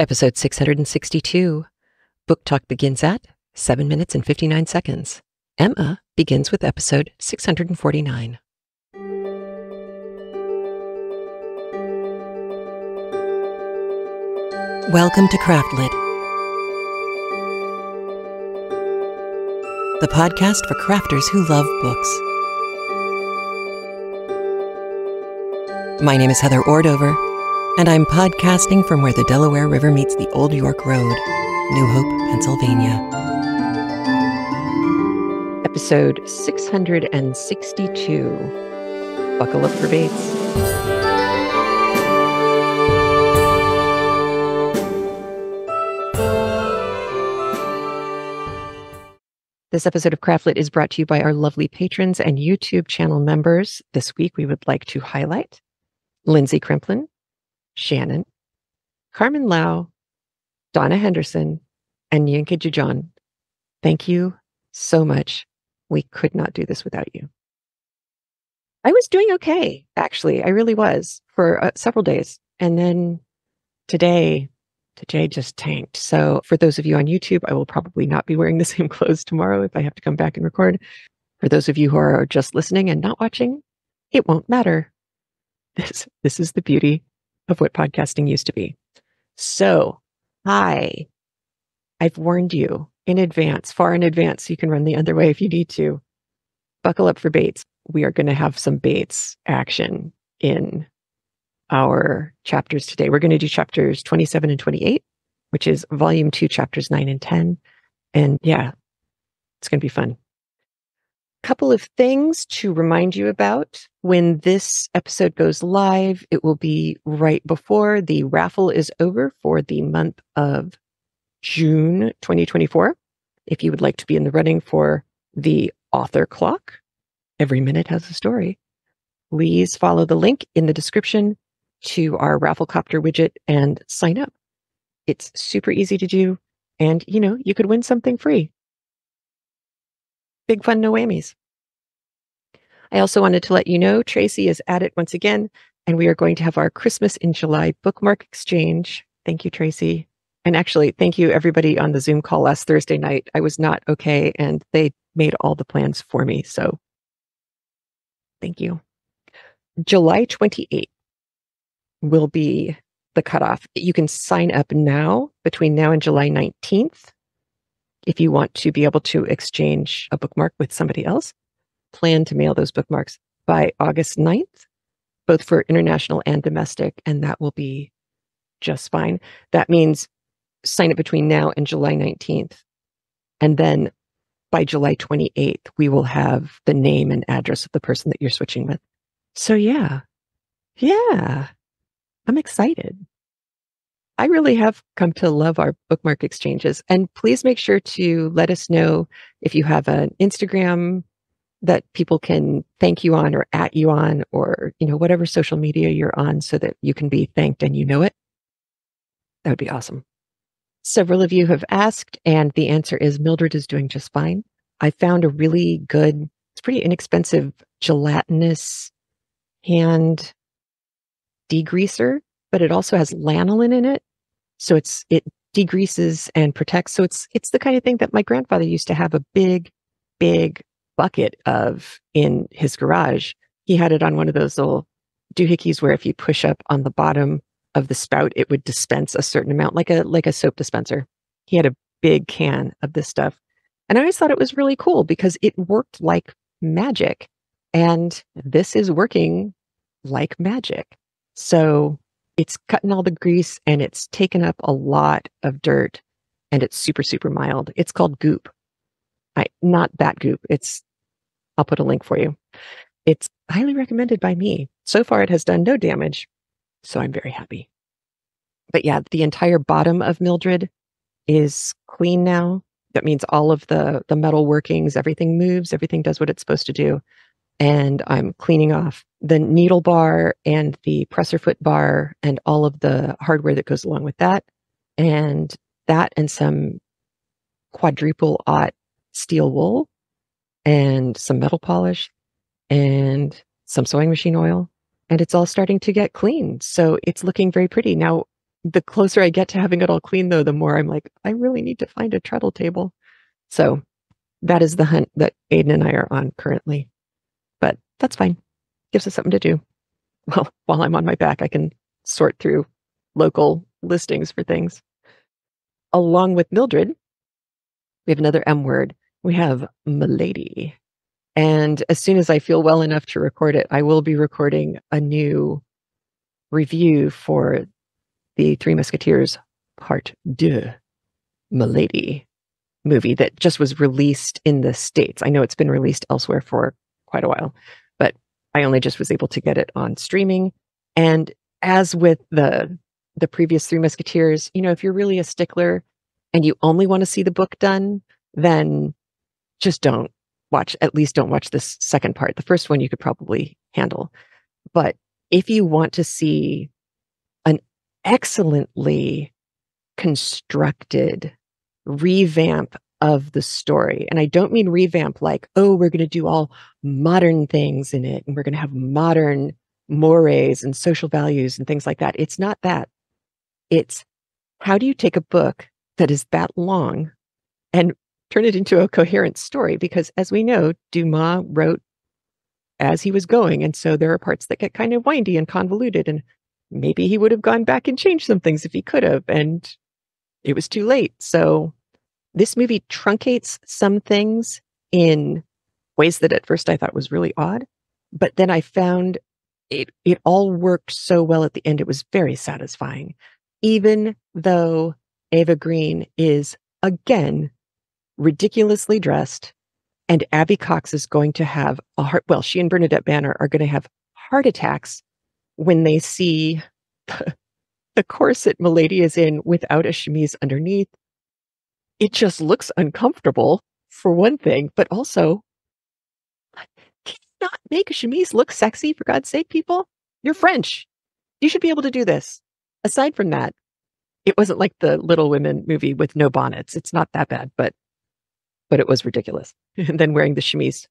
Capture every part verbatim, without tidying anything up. Episode six hundred sixty-two. Book Talk begins at seven minutes and fifty-nine seconds. Emma begins with episode six hundred forty-nine. Welcome to CraftLit, the podcast for crafters who love books. My name is Heather Ordover, and I'm podcasting from where the Delaware River meets the Old York Road, New Hope, Pennsylvania. Episode six hundred sixty-two. Buckle up for Bates. This episode of CraftLit is brought to you by our lovely patrons and YouTube channel members. This week we would like to highlight Lindsay Krimplin, Shannon, Carmen Lau, Donna Henderson, and Yinka Jujan. Thank you so much. We could not do this without you. I was doing okay, actually. I really was for uh, several days. And then today, today just tanked. So for those of you on YouTube, I will probably not be wearing the same clothes tomorrow if I have to come back and record. For those of you who are just listening and not watching, it won't matter. This, this is the beauty of what podcasting used to be. So, hi. I've warned you in advance, far in advance, so you can run the other way if you need to. Buckle up for Bates. We are going to have some Bates action in our chapters today. We're going to do chapters twenty-seven and twenty-eight, which is volume two, chapters nine and ten. And yeah, it's going to be fun. Couple of things to remind you about. When this episode goes live, it will be right before the raffle is over for the month of June twenty twenty-four. If you would like to be in the running for the author clock, every minute has a story. Please follow the link in the description to our Rafflecopter widget and sign up. It's super easy to do, and you know, you could win something free. Big fun, no whammies. I also wanted to let you know Tracy is at it once again, and we are going to have our Christmas in July bookmark exchange. Thank you, Tracy. And actually, thank you everybody on the Zoom call last Thursday night. I was not okay, and they made all the plans for me. So thank you. July twenty-eighth will be the cutoff. You can sign up now, between now and July nineteenth. If you want to be able to exchange a bookmark with somebody else, plan to mail those bookmarks by August ninth, both for international and domestic, and that will be just fine. That means sign it between now and July nineteenth. And then by July twenty-eighth, we will have the name and address of the person that you're switching with. So yeah, yeah, I'm excited. I really have come to love our bookmark exchanges. And please make sure to let us know if you have an Instagram that people can thank you on or at you on, or, you know, whatever social media you're on, so that you can be thanked and you know it. That would be awesome. Several of you have asked, and the answer is Mildred is doing just fine. I found a really good, it's pretty inexpensive gelatinous hand degreaser, but it also has lanolin in it. So it's it degreases and protects. So it's it's the kind of thing that my grandfather used to have a big, big bucket of in his garage. He had it on one of those little doohickeys where if you push up on the bottom of the spout, it would dispense a certain amount, like a like a soap dispenser. He had a big can of this stuff. And I always thought it was really cool because it worked like magic. And this is working like magic. So it's cutting all the grease, and it's taken up a lot of dirt, and it's super, super mild. It's called Goop. I, not that Goop. It's, I'll put a link for you. It's highly recommended by me. So far, it has done no damage, so I'm very happy. But yeah, the entire bottom of Mildred is clean now. That means all of the, the metal workings, everything moves, everything does what it's supposed to do. And I'm cleaning off the needle bar and the presser foot bar and all of the hardware that goes along with that. And that and some quadruple aught steel wool and some metal polish and some sewing machine oil. And it's all starting to get clean. So it's looking very pretty. Now, the closer I get to having it all clean, though, the more I'm like, I really need to find a treadle table. So that is the hunt that Aiden and I are on currently. But that's fine. Gives us something to do. Well, while I'm on my back, I can sort through local listings for things. Along with Mildred, we have another M word. We have Milady. And as soon as I feel well enough to record it, I will be recording a new review for the Three Musketeers Part Deux, Milady movie that just was released in the States. I know it's been released elsewhere for quite a while, but I only just was able to get it on streaming. And as with the the previous Three Musketeers, you know, if you're really a stickler and you only want to see the book done, then just don't watch, at least don't watch this second part. The first one you could probably handle. But if you want to see an excellently constructed revamp of the story, and I don't mean revamp like, oh, we're going to do all modern things in it, and we're going to have modern mores and social values and things like that. It's not that. It's how do you take a book that is that long and turn it into a coherent story? Because as we know, Dumas wrote as he was going. And so there are parts that get kind of windy and convoluted. And maybe he would have gone back and changed some things if he could have. And it was too late. So this movie truncates some things in ways that at first I thought was really odd. But then I found it, it all worked so well at the end. It was very satisfying. Even though Eva Green is, again, ridiculously dressed, and Abby Cox is going to have a heart, well, she and Bernadette Banner are going to have heart attacks when they see the, the corset Milady is in without a chemise underneath. It just looks uncomfortable, for one thing, but also, can you not make a chemise look sexy, for God's sake, people? You're French. You should be able to do this. Aside from that, it wasn't like the Little Women movie with no bonnets. It's not that bad, but but it was ridiculous. And then wearing the chemise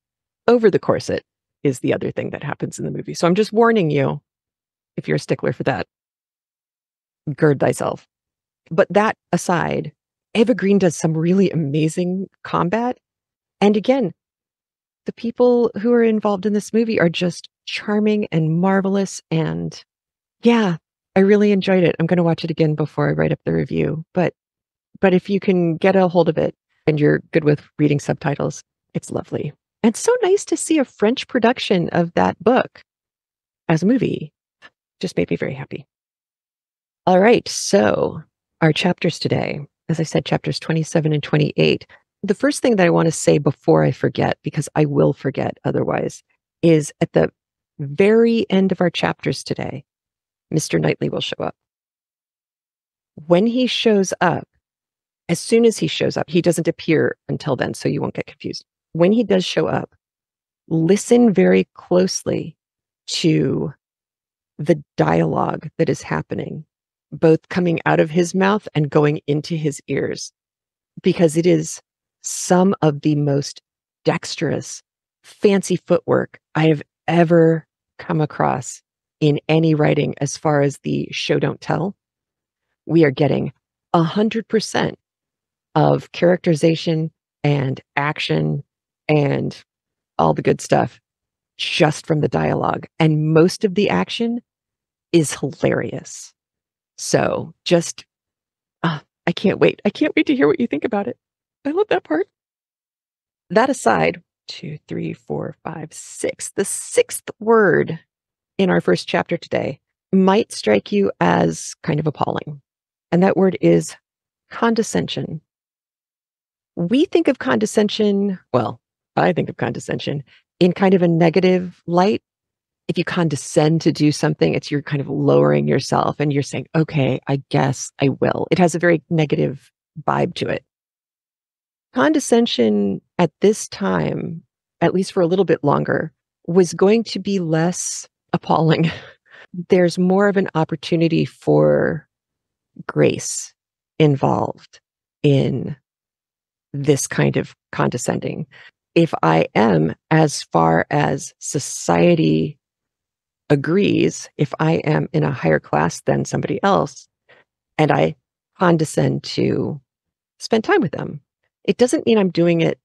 over the corset is the other thing that happens in the movie. So I'm just warning you, if you're a stickler for that, gird thyself. But that aside, Eva Green does some really amazing combat. And again, the people who are involved in this movie are just charming and marvelous. And yeah, I really enjoyed it. I'm going to watch it again before I write up the review. But but if you can get a hold of it, and you're good with reading subtitles, it's lovely. And so nice to see a French production of that book as a movie. Just made me very happy. All right, so our chapters today, as I said, chapters twenty-seven and twenty-eight. The first thing that I want to say before I forget, because I will forget otherwise, is at the very end of our chapters today, Mister Knightley will show up. When he shows up, as soon as he shows up, he doesn't appear until then, so you won't get confused. When he does show up, listen very closely to the dialogue that is happening, both coming out of his mouth and going into his ears, because it is some of the most dexterous, fancy footwork I have ever come across in any writing as far as the show don't tell. We are getting a hundred percent of characterization and action and all the good stuff just from the dialogue. And most of the action is hilarious. So just, uh, I can't wait. I can't wait to hear what you think about it. I love that part. That aside, two, three, four, five, six. The sixth word in our first chapter today might strike you as kind of appalling. And that word is condescension. We think of condescension, well, I think of condescension in kind of a negative light. If you condescend to do something, it's you're kind of lowering yourself and you're saying, okay, I guess I will. It has a very negative vibe to it. Condescension at this time, at least for a little bit longer, was going to be less appalling. There's more of an opportunity for grace involved in this kind of condescending. If I am, as far as society agrees, if I am in a higher class than somebody else, and I condescend to spend time with them. It doesn't mean I'm doing it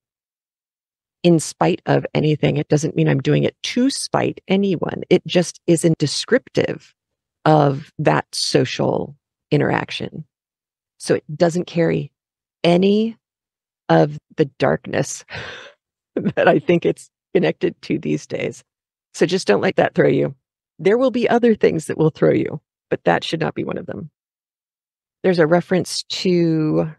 in spite of anything. It doesn't mean I'm doing it to spite anyone. It just isn't descriptive of that social interaction. So it doesn't carry any of the darkness that I think it's connected to these days. So just don't let that throw you. There will be other things that will throw you, but that should not be one of them. There's a reference to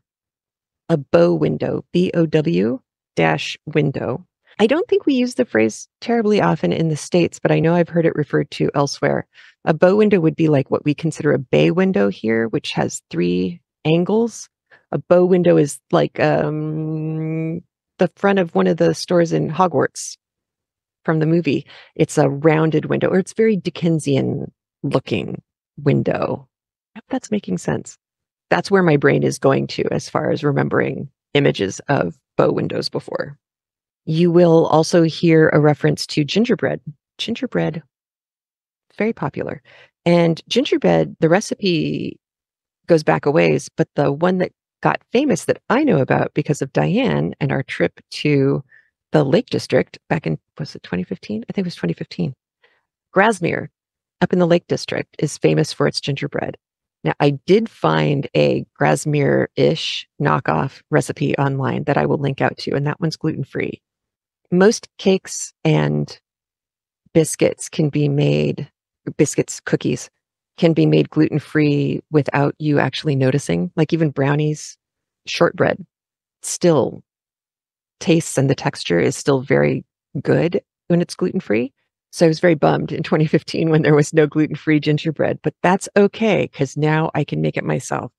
a bow window, B O W dash window. I don't think we use the phrase terribly often in the States, but I know I've heard it referred to elsewhere. A bow window would be like what we consider a bay window here, which has three angles. A bow window is like um, the front of one of the stores in Hogwarts from the movie. It's a rounded window, or it's very Dickensian looking window. I hope that's making sense. That's where my brain is going to as far as remembering images of bow windows before. You will also hear a reference to gingerbread. Gingerbread, very popular. And gingerbread, the recipe goes back a ways, but the one that got famous that I know about because of Diane and our trip to the Lake District back in, was it twenty fifteen? I think it was twenty fifteen. Grasmere, up in the Lake District, is famous for its gingerbread. Now, I did find a Grasmere-ish knockoff recipe online that I will link out to, and that one's gluten-free. Most cakes and biscuits can be made, biscuits, cookies, can be made gluten-free without you actually noticing. Like even brownies, shortbread, still tastes and the texture is still very good when it's gluten-free. So I was very bummed in twenty fifteen when there was no gluten-free gingerbread, but that's okay because now I can make it myself.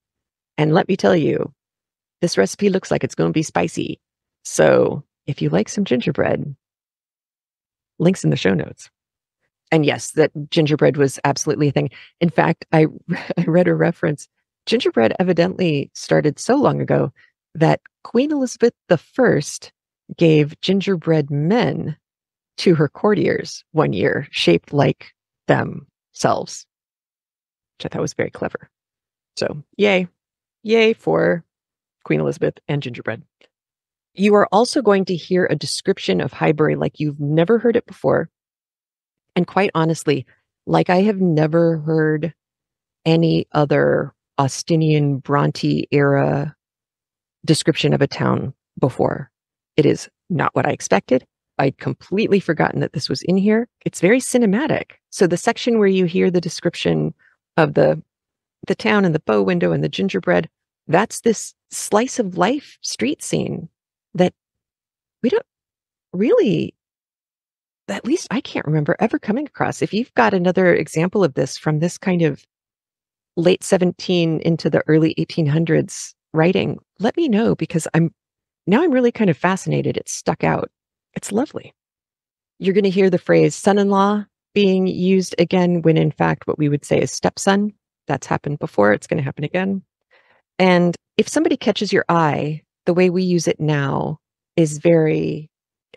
And let me tell you, this recipe looks like it's going to be spicy. So if you like some gingerbread, links in the show notes. And yes, that gingerbread was absolutely a thing. In fact, I, I read a reference. Gingerbread evidently started so long ago that Queen Elizabeth the First gave gingerbread men to her courtiers one year, shaped like themselves, which I thought was very clever. So yay, yay for Queen Elizabeth and gingerbread. You are also going to hear a description of Highbury like you've never heard it before. And quite honestly, like I have never heard any other Austenian Bronte era description of a town before. It is not what I expected. I'd completely forgotten that this was in here. It's very cinematic. So the section where you hear the description of the the town and the bow window and the gingerbread, that's this slice of life street scene that we don't really, at least I can't remember ever coming across. If you've got another example of this from this kind of late seventeen into the early eighteen hundreds writing, let me know because I'm now I'm really kind of fascinated. It's stuck out. It's lovely. You're going to hear the phrase son-in-law being used again when in fact what we would say is stepson. That's happened before. It's going to happen again. And if somebody catches your eye, the way we use it now is very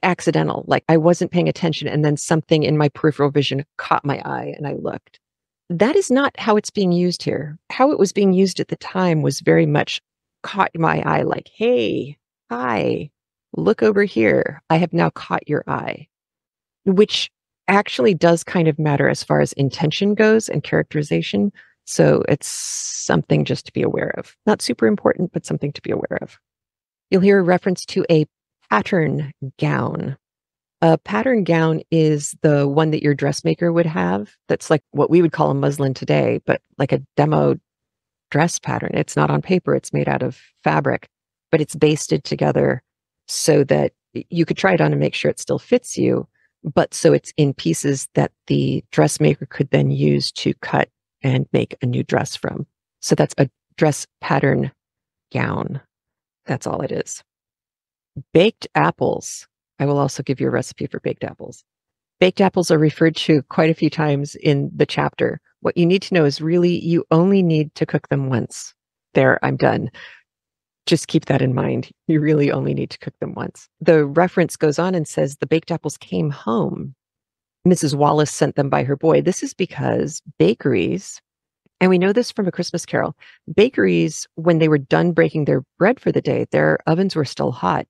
accidental. Like I wasn't paying attention and then something in my peripheral vision caught my eye and I looked. That is not how it's being used here. How it was being used at the time was very much caught my eye like, hey, hi. Look over here, I have now caught your eye, which actually does kind of matter as far as intention goes and characterization. So it's something just to be aware of. Not super important, but something to be aware of. You'll hear a reference to a pattern gown. A pattern gown is the one that your dressmaker would have. That's like what we would call a muslin today, but like a demo dress pattern. It's not on paper, it's made out of fabric, but it's basted together so that you could try it on and make sure it still fits you, but so it's in pieces that the dressmaker could then use to cut and make a new dress from. So that's a dress pattern gown. That's all it is. Baked apples. I will also give you a recipe for baked apples. Baked apples are referred to quite a few times in the chapter. What you need to know is really you only need to cook them once. There, I'm done. Just keep that in mind. You really only need to cook them once. The reference goes on and says the baked apples came home. Missus Wallace sent them by her boy. This is because bakeries And we know this from A Christmas Carol. Bakeries, when they were done breaking their bread for the day, their ovens were still hot.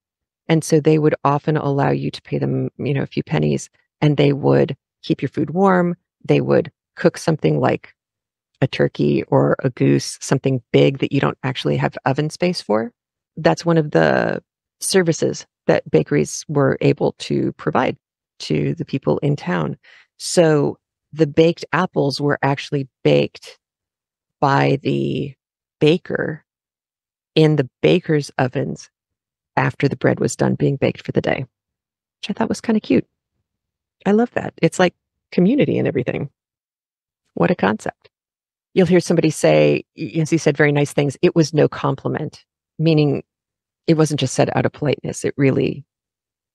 And so they would often allow you to pay them, you know, a few pennies, and they would keep your food warm. They would cook something like a turkey or a goose, something big that you don't actually have oven space for. That's one of the services that bakeries were able to provide to the people in town. So the baked apples were actually baked by the baker in the baker's ovens after the bread was done being baked for the day, which I thought was kind of cute. I love that. It's like community and everything. What a concept. You'll hear somebody say, as he said very nice things, it was no compliment, meaning it wasn't just said out of politeness. It really,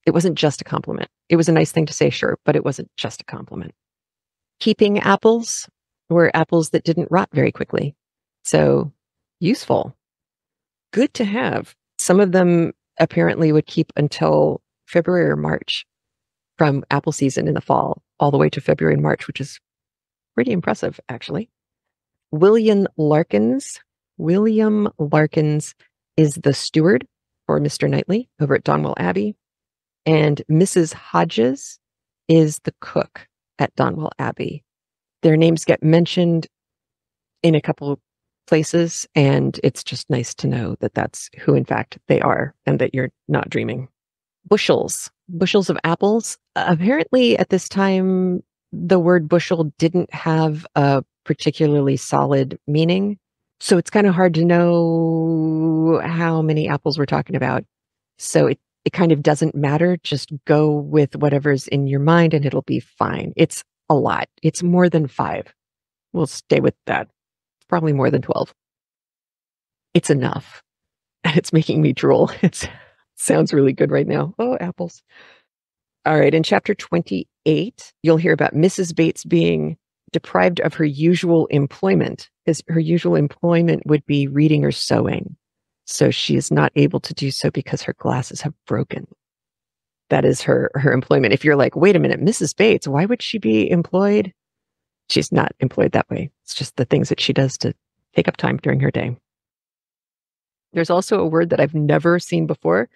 it wasn't just a compliment. It was a nice thing to say, sure, but it wasn't just a compliment. Keeping apples were apples that didn't rot very quickly. So useful. Good to have. Some of them apparently would keep until February or March from apple season in the fall, all the way to February and March, which is pretty impressive, actually. William Larkins. William Larkins is the steward for Mister Knightley over at Donwell Abbey. And Missus Hodges is the cook at Donwell Abbey. Their names get mentioned in a couple places, and it's just nice to know that that's who, in fact, they are, and that you're not dreaming. Bushels, bushels of apples. Apparently, at this time, the word bushel didn't have a particularly solid meaning, so it's kind of hard to know how many apples we're talking about. So it It kind of doesn't matter. Just go with whatever's in your mind and it'll be fine. It's a lot. It's more than five. We'll stay with that. Probably more than twelve. It's enough. And it's making me drool. It sounds really good right now. Oh, apples. All right. In chapter twenty-eight, you'll hear about Missus Bates being deprived of her usual employment. Her usual employment would be reading or sewing. So she is not able to do so because her glasses have broken. That is her, her employment. If you're like, wait a minute, Missus Bates, why would she be employed? She's not employed that way. It's just the things that she does to take up time during her day. There's also a word that I've never seen before.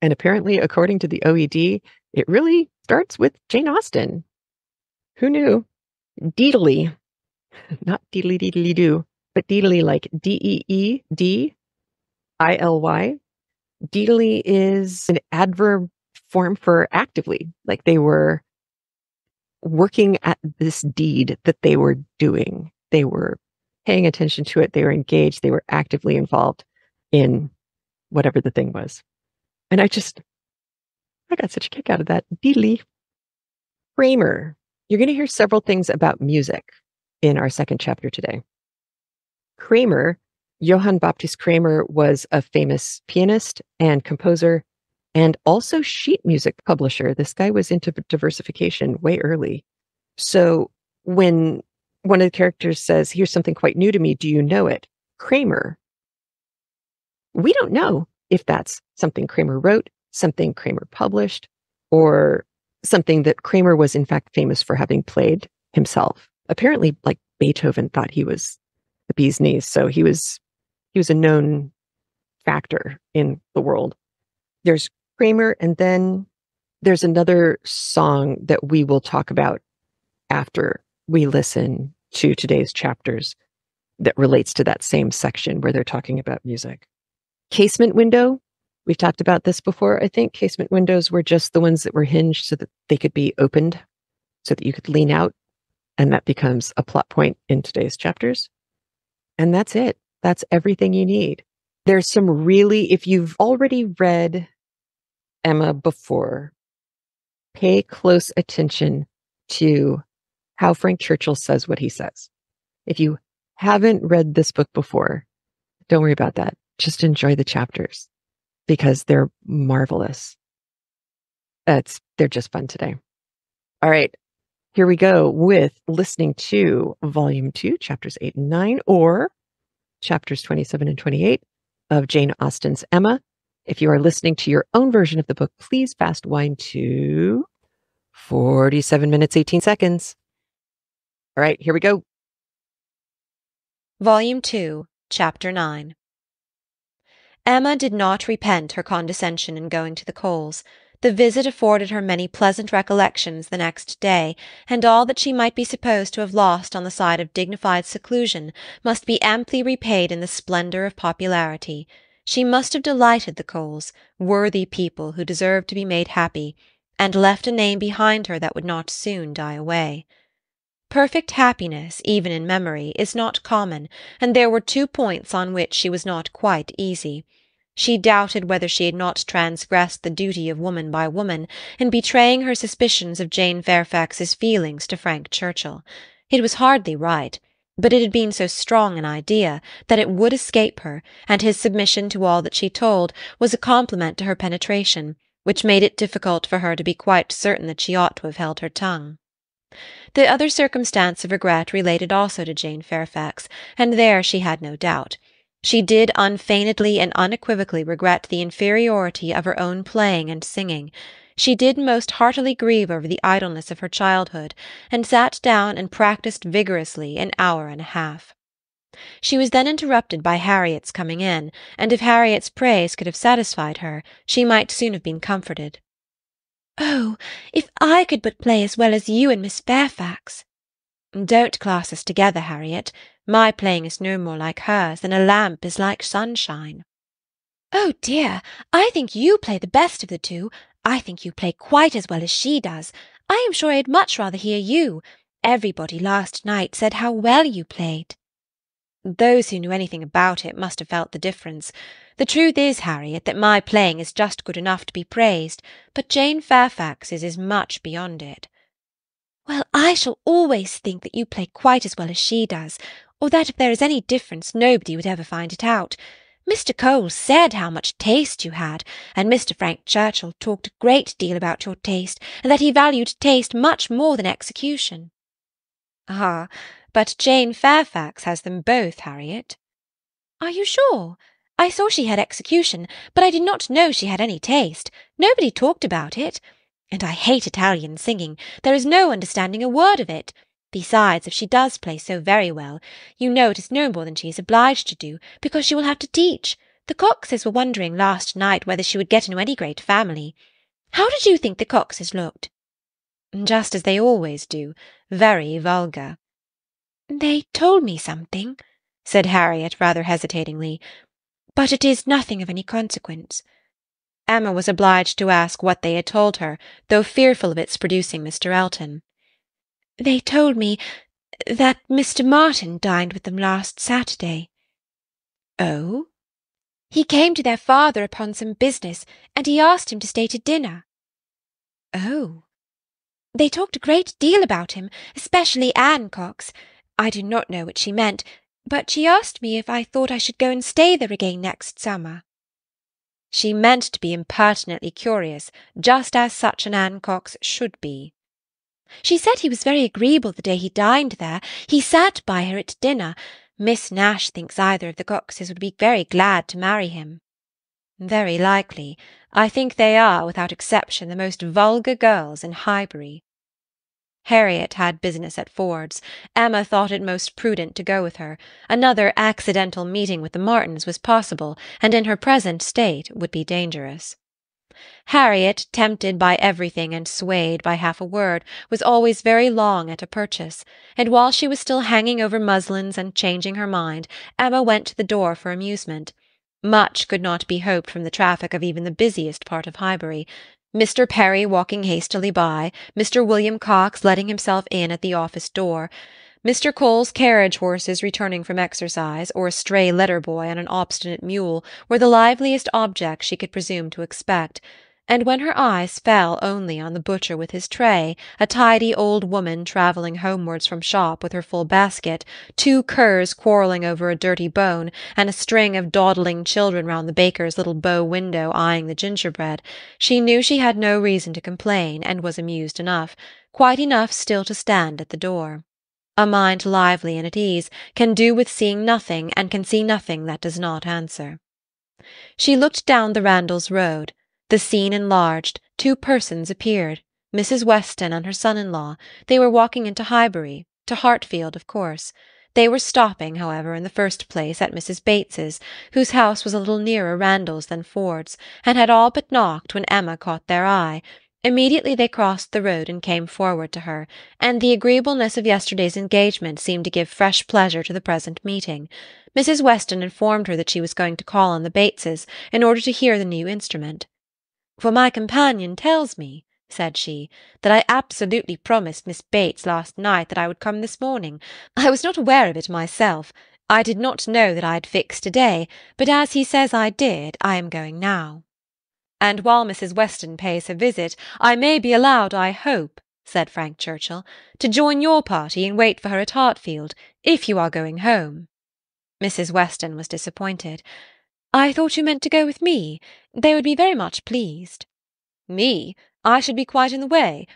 And apparently, according to the O E D, it really starts with Jane Austen. Who knew? Deedly. Not deedly deedly do, but deedly like D E E D. I L Y. Deedly is an adverb form for actively, like they were working at this deed that they were doing. They were paying attention to it. They were engaged. They were actively involved in whatever the thing was. And I just, I got such a kick out of that. Deedly. Kramer. You're going to hear several things about music in our second chapter today. Kramer. Johann Baptist Kramer was a famous pianist and composer and also sheet music publisher. This guy was into diversification way early. So when one of the characters says, here's something quite new to me, do you know it? Kramer. We don't know if that's something Kramer wrote, something Kramer published, or something that Kramer was in fact famous for having played himself. Apparently, like Beethoven thought he was the bee's knees. So he was He was a known factor in the world. There's Kramer, and then there's another song that we will talk about after we listen to today's chapters that relates to that same section where they're talking about music. Casement window. We've talked about this before, I think. Casement windows were just the ones that were hinged so that they could be opened, so that you could lean out, and that becomes a plot point in today's chapters. And that's it. That's everything you need. There's some really, if you've already read Emma before, pay close attention to how Frank Churchill says what he says. If you haven't read this book before, don't worry about that. Just enjoy the chapters because they're marvelous. It's, they're just fun today. All right. Here we go with listening to Volume two, Chapters eight and nine, or Chapters twenty-seven and twenty-eight of Jane Austen's Emma. If you are listening to your own version of the book, please fast wind to forty-seven minutes, eighteen seconds. All right, here we go. Volume two, Chapter nine. Emma did not repent her condescension in going to the Coles. The visit afforded her many pleasant recollections the next day, and all that she might be supposed to have lost on the side of dignified seclusion must be amply repaid in the splendour of popularity. She must have delighted the Coles, worthy people who deserved to be made happy, and left a name behind her that would not soon die away. Perfect happiness, even in memory, is not common, and there were two points on which she was not quite easy. She doubted whether she had not transgressed the duty of woman by woman in betraying her suspicions of Jane Fairfax's feelings to Frank Churchill. It was hardly right, but it had been so strong an idea that it would escape her, and his submission to all that she told was a compliment to her penetration, which made it difficult for her to be quite certain that she ought to have held her tongue. The other circumstance of regret related also to Jane Fairfax, and there she had no doubt. She did unfeignedly and unequivocally regret the inferiority of her own playing and singing. She did most heartily grieve over the idleness of her childhood, and sat down and practised vigorously an hour and a half. She was then interrupted by Harriet's coming in, and if Harriet's praise could have satisfied her, she might soon have been comforted. "Oh, if I could but play as well as you and Miss Fairfax!" "Don't class us together, Harriet. My playing is no more like hers than a lamp is like sunshine." "Oh dear, I think you play the best of the two. I think you play quite as well as she does. I am sure I had much rather hear you. Everybody last night said how well you played." "Those who knew anything about it must have felt the difference. The truth is, Harriet, that my playing is just good enough to be praised, but Jane Fairfax's is much beyond it." "Well, I shall always think that you play quite as well as she does, or that if there is any difference nobody would ever find it out. Mister Cole said how much taste you had, and Mister Frank Churchill talked a great deal about your taste, and that he valued taste much more than execution." "Ah, but Jane Fairfax has them both, Harriet." "Are you sure? I saw she had execution, but I did not know she had any taste. Nobody talked about it. And I hate Italian singing. There is no understanding a word of it. Besides, if she does play so very well, you know it is no more than she is obliged to do, because she will have to teach. The Coxes were wondering last night whether she would get into any great family. How did you think the Coxes looked?" "Just as they always do. Very vulgar." "They told me something," said Harriet rather hesitatingly, "but it is nothing of any consequence." Emma was obliged to ask what they had told her, though fearful of its producing Mister Elton. "They told me that Mister Martin dined with them last Saturday." "Oh?" "He came to their father upon some business, and he asked him to stay to dinner." "Oh." "They talked a great deal about him, especially Anne Cox. I do not know what she meant, but she asked me if I thought I should go and stay there again next summer." She meant to be impertinently curious, just as such an Anne Cox should be. "She said he was very agreeable the day he dined there. He sat by her at dinner. Miss Nash thinks either of the Coxes would be very glad to marry him." "Very likely. I think they are, without exception, the most vulgar girls in Highbury." Harriet had business at Ford's. Emma thought it most prudent to go with her. Another accidental meeting with the Martins was possible, and in her present state would be dangerous. Harriet, tempted by everything and swayed by half a word, was always very long at a purchase, and while she was still hanging over muslins and changing her mind, Emma went to the door for amusement. Much could not be hoped from the traffic of even the busiest part of Highbury. Mister Perry walking hastily by, Mister William Cox letting himself in at the office door, Mister Cole's carriage horses returning from exercise, or a stray letter-boy on an obstinate mule, were the liveliest objects she could presume to expect, and when her eyes fell only on the butcher with his tray, a tidy old woman travelling homewards from shop with her full basket, two curs quarrelling over a dirty bone, and a string of dawdling children round the baker's little bow window eyeing the gingerbread, she knew she had no reason to complain, and was amused enough, quite enough still to stand at the door. A mind lively and at ease can do with seeing nothing, and can see nothing that does not answer. She looked down the Randalls Road. The scene enlarged. Two persons appeared, Missus Weston and her son-in-law. They were walking into Highbury, to Hartfield, of course. They were stopping, however, in the first place at Missus Bates's, whose house was a little nearer Randall's than Ford's, and had all but knocked when Emma caught their eye. Immediately they crossed the road and came forward to her, and the agreeableness of yesterday's engagement seemed to give fresh pleasure to the present meeting. Missus Weston informed her that she was going to call on the Bateses in order to hear the new instrument. "For my companion tells me," said she, "that I absolutely promised Miss Bates last night that I would come this morning. I was not aware of it myself. I did not know that I had fixed a day, but as he says I did, I am going now." "And while Missus Weston pays her visit, I may be allowed, I hope," said Frank Churchill, "to join your party and wait for her at Hartfield, if you are going home." Missus Weston was disappointed. "I thought you meant to go with me. They would be very much pleased." "Me? I should be quite in the way.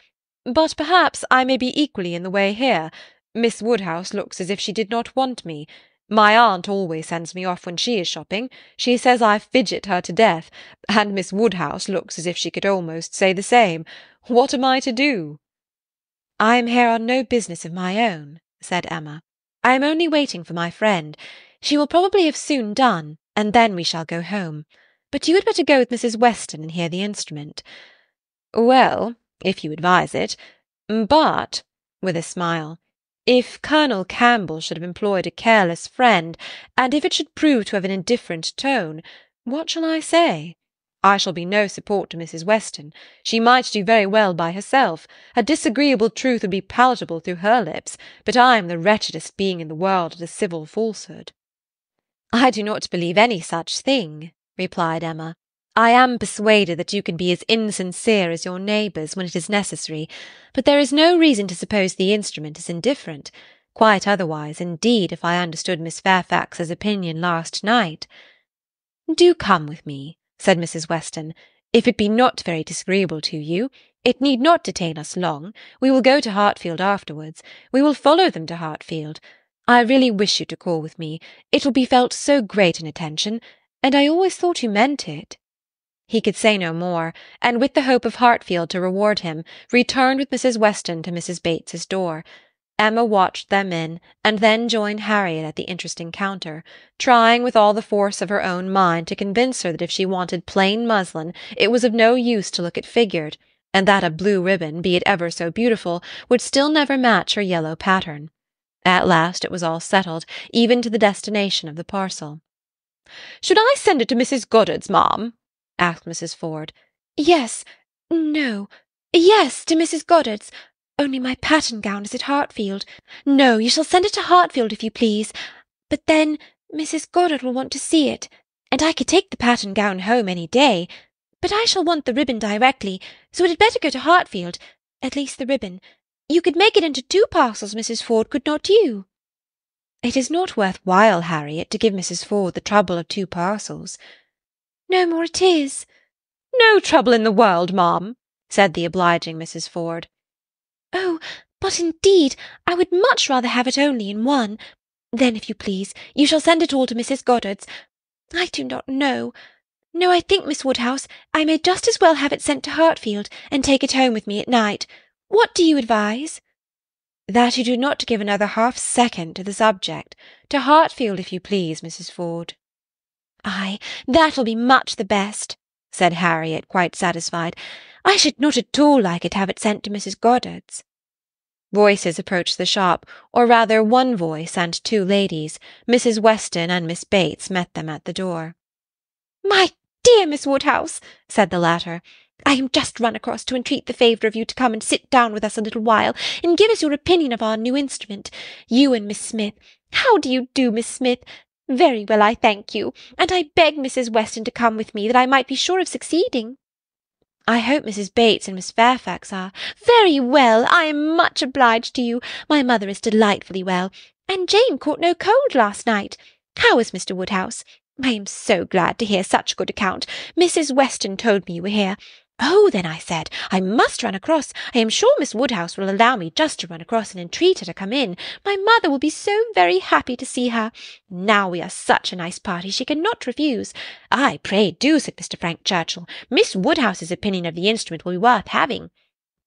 But perhaps I may be equally in the way here. Miss Woodhouse looks as if she did not want me. My aunt always sends me off when she is shopping. She says I fidget her to death, and Miss Woodhouse looks as if she could almost say the same. What am I to do?" "I am here on no business of my own," said Emma. "I am only waiting for my friend. She will probably have soon done, and then we shall go home. But you had better go with Missus Weston and hear the instrument." "Well, if you advise it. But," with a smile, "if Colonel Campbell should have employed a careless friend, and if it should prove to have an indifferent tone, what shall I say? I shall be no support to Missus Weston. She might do very well by herself. A disagreeable truth would be palatable through her lips, but I am the wretchedest being in the world at a civil falsehood." "I do not believe any such thing," replied Emma. "I am persuaded that you can be as insincere as your neighbours when it is necessary, but there is no reason to suppose the instrument is indifferent. Quite otherwise, indeed, if I understood Miss Fairfax's opinion last night." "Do come with me," said Missus Weston, "if it be not very disagreeable to you. It need not detain us long. We will go to Hartfield afterwards. We will follow them to Hartfield. I really wish you to call with me. It will be felt so great an attention, and I always thought you meant it." He could say no more, and with the hope of Hartfield to reward him, returned with Missus Weston to Missus Bates's door. Emma watched them in, and then joined Harriet at the interesting counter, trying with all the force of her own mind to convince her that if she wanted plain muslin, it was of no use to look at figured, and that a blue ribbon, be it ever so beautiful, would still never match her yellow pattern. At last it was all settled, even to the destination of the parcel. "Should I send it to Missus Goddard's, ma'am?" asked Missus Ford. "Yes, no, yes, to Missus Goddard's. Only my pattern gown is at Hartfield. No, you shall send it to Hartfield if you please. But then Missus Goddard will want to see it, and I could take the pattern gown home any day. But I shall want the ribbon directly, so it had better go to Hartfield, at least the ribbon. You could make it into two parcels, Missus Ford, could not you?" "It is not worth while, Harriet, to give Missus Ford the trouble of two parcels." "No more it is." "No trouble in the world, ma'am," said the obliging Missus Ford. "Oh, but indeed, I would much rather have it only in one. Then, if you please, you shall send it all to Missus Goddard's. I do not know. No, I think, Miss Woodhouse, I may just as well have it sent to Hartfield, and take it home with me at night. What do you advise?" "That you do not give another half-second to the subject. To Hartfield, if you please, Missus Ford." "Ay, that'll be much the best," said Harriet, quite satisfied. "I should not at all like it to have it sent to Missus Goddard's." Voices approached the shop, or rather one voice and two ladies. Missus Weston and Miss Bates met them at the door. "My dear Miss Woodhouse," said the latter, "I am just run across to entreat the favour of you to come and sit down with us a little while, and give us your opinion of our new instrument. You and Miss Smith. How do you do, Miss Smith? Very well, I thank you, and I begged Missus Weston to come with me that I might be sure of succeeding." "I hope Missus Bates and Miss Fairfax are—" "Very well, I am much obliged to you. My mother is delightfully well, and Jane caught no cold last night. How is Mister Woodhouse? I am so glad to hear such good account. Missus Weston told me you were here. Oh, then, I said, I must run across. I am sure Miss Woodhouse will allow me just to run across and entreat her to come in. My mother will be so very happy to see her. Now we are such a nice party, she cannot refuse. I pray do, said Mister Frank Churchill. Miss Woodhouse's opinion of the instrument will be worth having.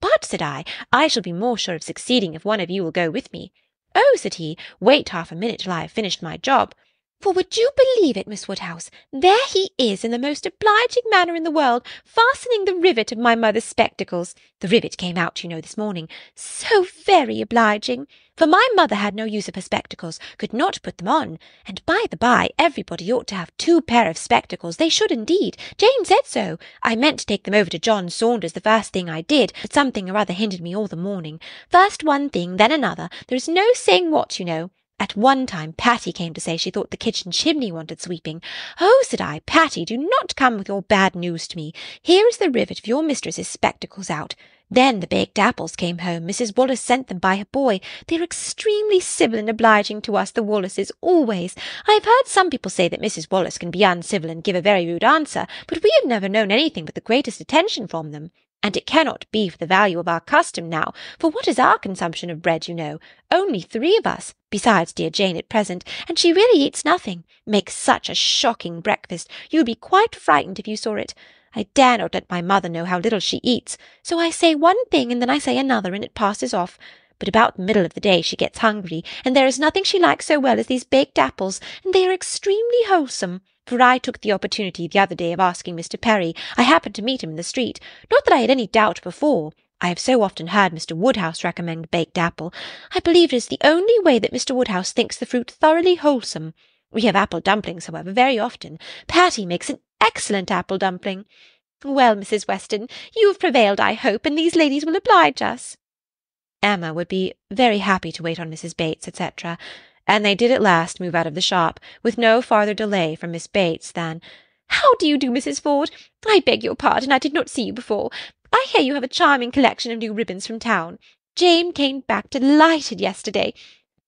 But, said I, I shall be more sure of succeeding if one of you will go with me. "'Oh,' said he, "'wait half a minute till I have finished my job. "'For would you believe it, Miss Woodhouse, "'there he is in the most obliging manner in the world, "'fastening the rivet of my mother's spectacles. "'The rivet came out, you know, this morning. "'So very obliging! "'For my mother had no use of her spectacles, "'could not put them on. "'And, by the by, everybody ought to have two pair of spectacles. "'They should indeed. Jane said so. "'I meant to take them over to John Saunders the first thing I did, "'but something or other hindered me all the morning. "'First one thing, then another. "'There is no saying what, you know.' At one time Patty came to say she thought the kitchen chimney wanted sweeping. "'Oh,' said I, "'Patty, do not come with your bad news to me. "'Here is the rivet of your mistress's spectacles out. "'Then the baked apples came home. "'Missus Wallace sent them by her boy. "'They are extremely civil and obliging to us, the Wallaces, always. "'I have heard some people say that Missus Wallace can be uncivil and give a very rude answer, "'but we have never known anything but the greatest attention from them.' And it cannot be for the value of our custom now, for what is our consumption of bread, you know? Only three of us, besides dear Jane at present, and she really eats nothing. Makes such a shocking breakfast, you would be quite frightened if you saw it. I dare not let my mother know how little she eats, so I say one thing and then I say another, and it passes off. But about the middle of the day she gets hungry, and there is nothing she likes so well as these baked apples, and they are extremely wholesome. For I took the opportunity the other day of asking Mister Perry. I happened to meet him in the street. Not that I had any doubt before. I have so often heard Mister Woodhouse recommend baked apple. I believe it is the only way that Mister Woodhouse thinks the fruit thoroughly wholesome. We have apple dumplings, however, very often. Patty makes an excellent apple dumpling. Well, Missus Weston, you have prevailed, I hope, and these ladies will oblige us. Emma would be very happy to wait on Missus Bates, et cetera, and they did at last move out of the shop, with no farther delay from Miss Bates than, "How do you do, Missus Ford? I beg your pardon, I did not see you before. I hear you have a charming collection of new ribbons from town. Jane came back delighted yesterday.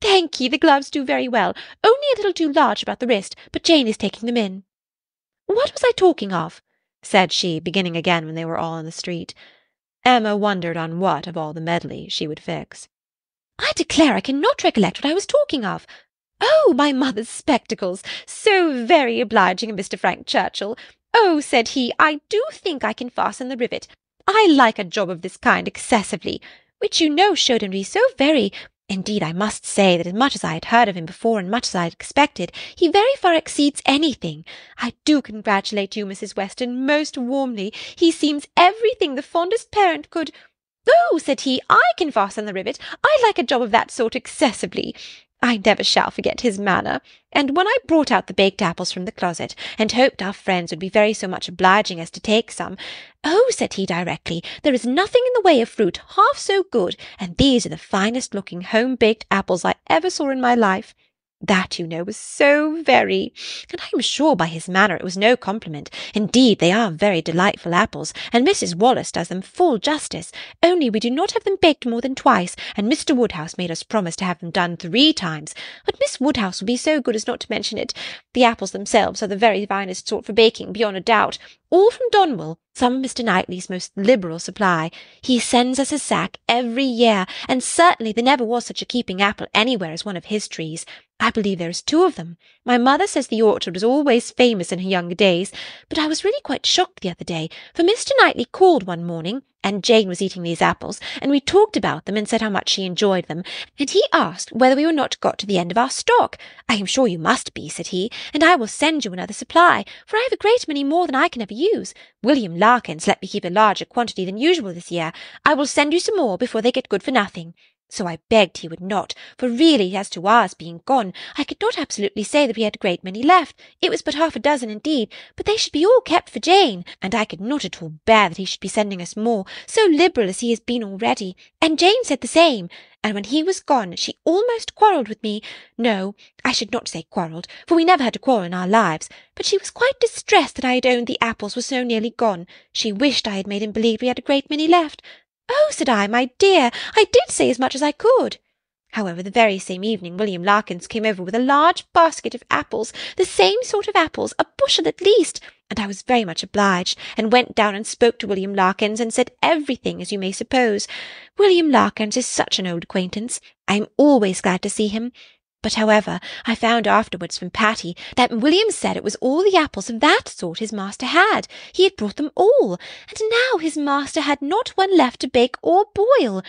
Thank ye, the gloves do very well, only a little too large about the wrist, but Jane is taking them in. What was I talking of?" said she, beginning again when they were all in the street. Emma wondered on what of all the medley she would fix. "I declare I cannot recollect what I was talking of. Oh, my mother's spectacles! So very obliging of Mister Frank Churchill. Oh, said he, I do think I can fasten the rivet. I like a job of this kind excessively, which you know showed him to be so very— Indeed, I must say that as much as I had heard of him before and much as I had expected, he very far exceeds anything. I do congratulate you, Missus Weston, most warmly. He seems everything the fondest parent could— "'Oh,' said he, "'I can fasten the rivet. "'I like a job of that sort excessively. "'I never shall forget his manner. "'And when I brought out the baked apples from the closet, "'and hoped our friends would be very so much obliging as to take some, "'Oh,' said he directly, "'there is nothing in the way of fruit half so good, "'and these are the finest-looking home-baked apples I ever saw in my life.' That, you know, was so very— And I am sure by his manner it was no compliment. Indeed, they are very delightful apples, and Missus Wallace does them full justice. Only we do not have them baked more than twice, and Mister Woodhouse made us promise to have them done three times. But Miss Woodhouse will be so good as not to mention it. The apples themselves are the very finest sort for baking, beyond a doubt. All from Donwell, some of Mister Knightley's most liberal supply. He sends us a sack every year, and certainly there never was such a keeping apple anywhere as one of his trees. I believe there is two of them. My mother says the orchard was always famous in her younger days, but I was really quite shocked the other day, for Mister Knightley called one morning, and Jane was eating these apples, and we talked about them and said how much she enjoyed them, and he asked whether we were not got to the end of our stock. I am sure you must be, said he, and I will send you another supply, for I have a great many more than I can ever use. William Larkins let me keep a larger quantity than usual this year. I will send you some more before they get good for nothing. So I begged he would not, for really, as to ours being gone, I could not absolutely say that we had a great many left. It was but half a dozen indeed, but they should be all kept for Jane, and I could not at all bear that he should be sending us more, so liberal as he has been already, and Jane said the same. And when he was gone, she almost quarrelled with me. No, I should not say quarrelled, for we never had a quarrel in our lives, but she was quite distressed that I had owned the apples were so nearly gone. She wished I had made him believe we had a great many left. "'Oh,' said I, "'my dear, I did say as much as I could.' However, the very same evening William Larkins came over with a large basket of apples, the same sort of apples, a bushel at least, and I was very much obliged, and went down and spoke to William Larkins, and said everything, as you may suppose. William Larkins is such an old acquaintance. I am always glad to see him. But, however, I found afterwards from Patty that William said it was all the apples of that sort his master had. He had brought them all, and now his master had not one left to bake or boil.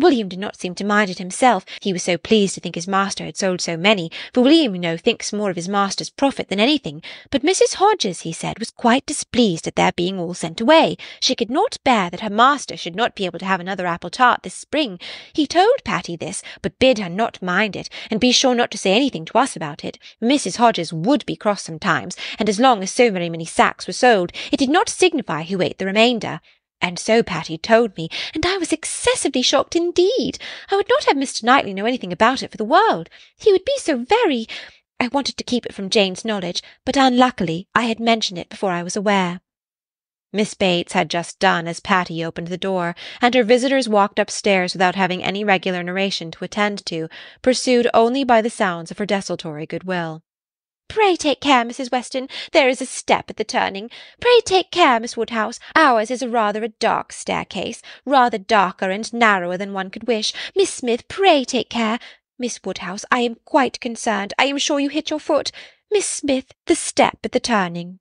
William did not seem to mind it himself, he was so pleased to think his master had sold so many, for William, you know, thinks more of his master's profit than anything. But Missus Hodges, he said, was quite displeased at their being all sent away. She could not bear that her master should not be able to have another apple tart this spring. He told Patty this, but bid her not mind it, and be sure not to say anything to us about it. Missus Hodges would be cross sometimes, and as long as so very many sacks were sold, it did not signify who ate the remainder. And so Patty told me, and I was excessively shocked indeed. I would not have Mister Knightley know anything about it for the world. He would be so very— I wanted to keep it from Jane's knowledge, but unluckily I had mentioned it before I was aware. Miss Bates had just done as Patty opened the door, and her visitors walked upstairs without having any regular narration to attend to, pursued only by the sounds of her desultory goodwill. "Pray take care, Missus Weston. There is a step at the turning. Pray take care, Miss Woodhouse. Ours is a rather a dark staircase, rather darker and narrower than one could wish. Miss Smith, pray take care. Miss Woodhouse, I am quite concerned. I am sure you hit your foot. Miss Smith, the step at the turning."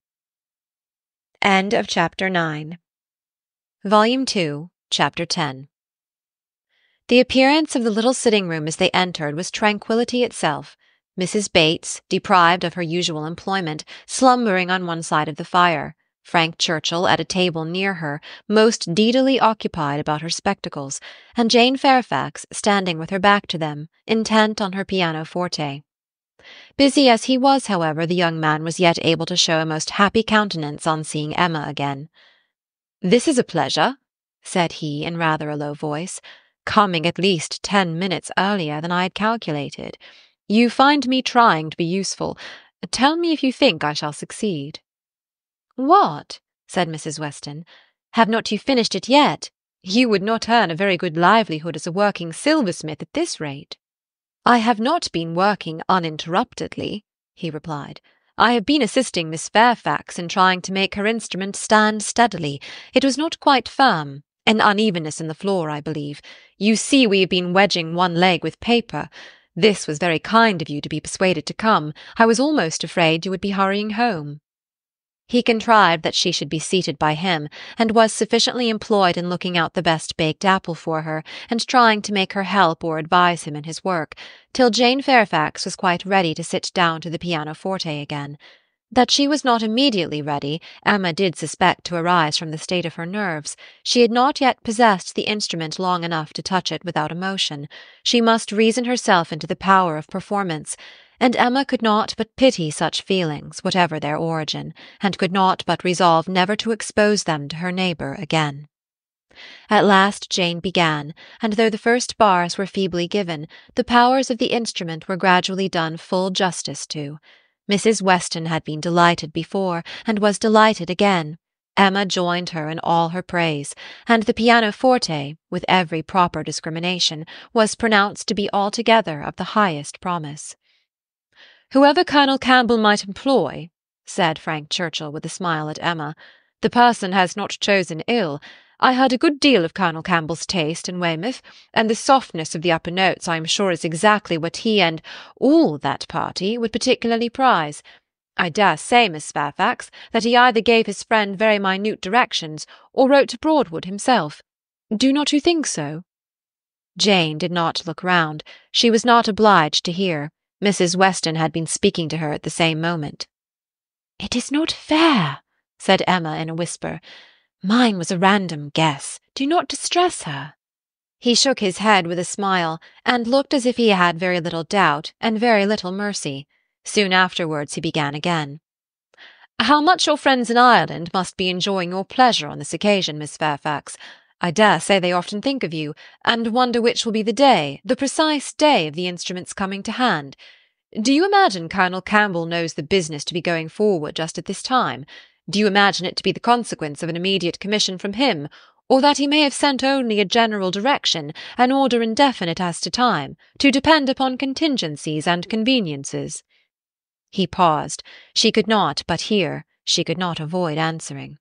End of Chapter Nine. Volume Two, Chapter Ten. The appearance of the little sitting-room as they entered was tranquillity itself. Missus Bates, deprived of her usual employment, slumbering on one side of the fire, Frank Churchill at a table near her, most deedily occupied about her spectacles, and Jane Fairfax standing with her back to them, intent on her pianoforte. Busy as he was, however, the young man was yet able to show a most happy countenance on seeing Emma again. "This is a pleasure," said he in rather a low voice, "coming at least ten minutes earlier than I had calculated. You find me trying to be useful. Tell me if you think I shall succeed." "What?" said Missus Weston. "Have not you finished it yet? You would not earn a very good livelihood as a working silversmith at this rate." "I have not been working uninterruptedly," he replied. "I have been assisting Miss Fairfax in trying to make her instrument stand steadily. It was not quite firm. An unevenness in the floor, I believe. You see, we have been wedging one leg with paper. This was very kind of you to be persuaded to come. I was almost afraid you would be hurrying home." He contrived that she should be seated by him, and was sufficiently employed in looking out the best baked apple for her, and trying to make her help or advise him in his work, till Jane Fairfax was quite ready to sit down to the pianoforte again. That she was not immediately ready, Emma did suspect to arise from the state of her nerves. She had not yet possessed the instrument long enough to touch it without emotion. She must reason herself into the power of performance, and Emma could not but pity such feelings, whatever their origin, and could not but resolve never to expose them to her neighbour again. At last Jane began, and though the first bars were feebly given, the powers of the instrument were gradually done full justice to. Missus Weston had been delighted before, and was delighted again. Emma joined her in all her praise, and the pianoforte, with every proper discrimination, was pronounced to be altogether of the highest promise. "Whoever Colonel Campbell might employ," said Frank Churchill with a smile at Emma, "the person has not chosen ill. I heard a good deal of Colonel Campbell's taste in Weymouth, and the softness of the upper notes I am sure is exactly what he and all that party would particularly prize. I dare say, Miss Fairfax, that he either gave his friend very minute directions or wrote to Broadwood himself. Do not you think so?" Jane did not look round. She was not obliged to hear. Missus Weston had been speaking to her at the same moment. "It is not fair," said Emma in a whisper. "Mine was a random guess. Do not distress her." He shook his head with a smile, and looked as if he had very little doubt, and very little mercy. Soon afterwards he began again. "How much your friends in Ireland must be enjoying your pleasure on this occasion, Miss Fairfax. I dare say they often think of you, and wonder which will be the day, the precise day of the instruments coming to hand. Do you imagine Colonel Campbell knows the business to be going forward just at this time? Do you imagine it to be the consequence of an immediate commission from him, or that he may have sent only a general direction, an order indefinite as to time, to depend upon contingencies and conveniences?" He paused. She could not but hear. She could not avoid answering.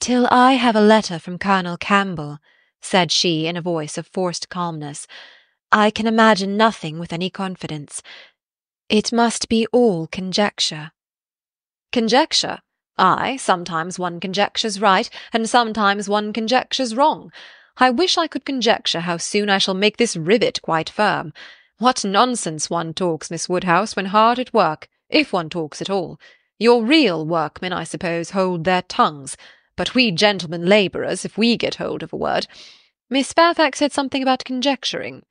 "Till I have a letter from Colonel Campbell," said she in a voice of forced calmness, "I can imagine nothing with any confidence. It must be all conjecture." "Conjecture? Ay, sometimes one conjectures right, and sometimes one conjectures wrong. I wish I could conjecture how soon I shall make this rivet quite firm. What nonsense one talks, Miss Woodhouse, when hard at work, if one talks at all. Your real workmen, I suppose, hold their tongues, but we gentlemen labourers, if we get hold of a word. Miss Fairfax said something about conjecturing.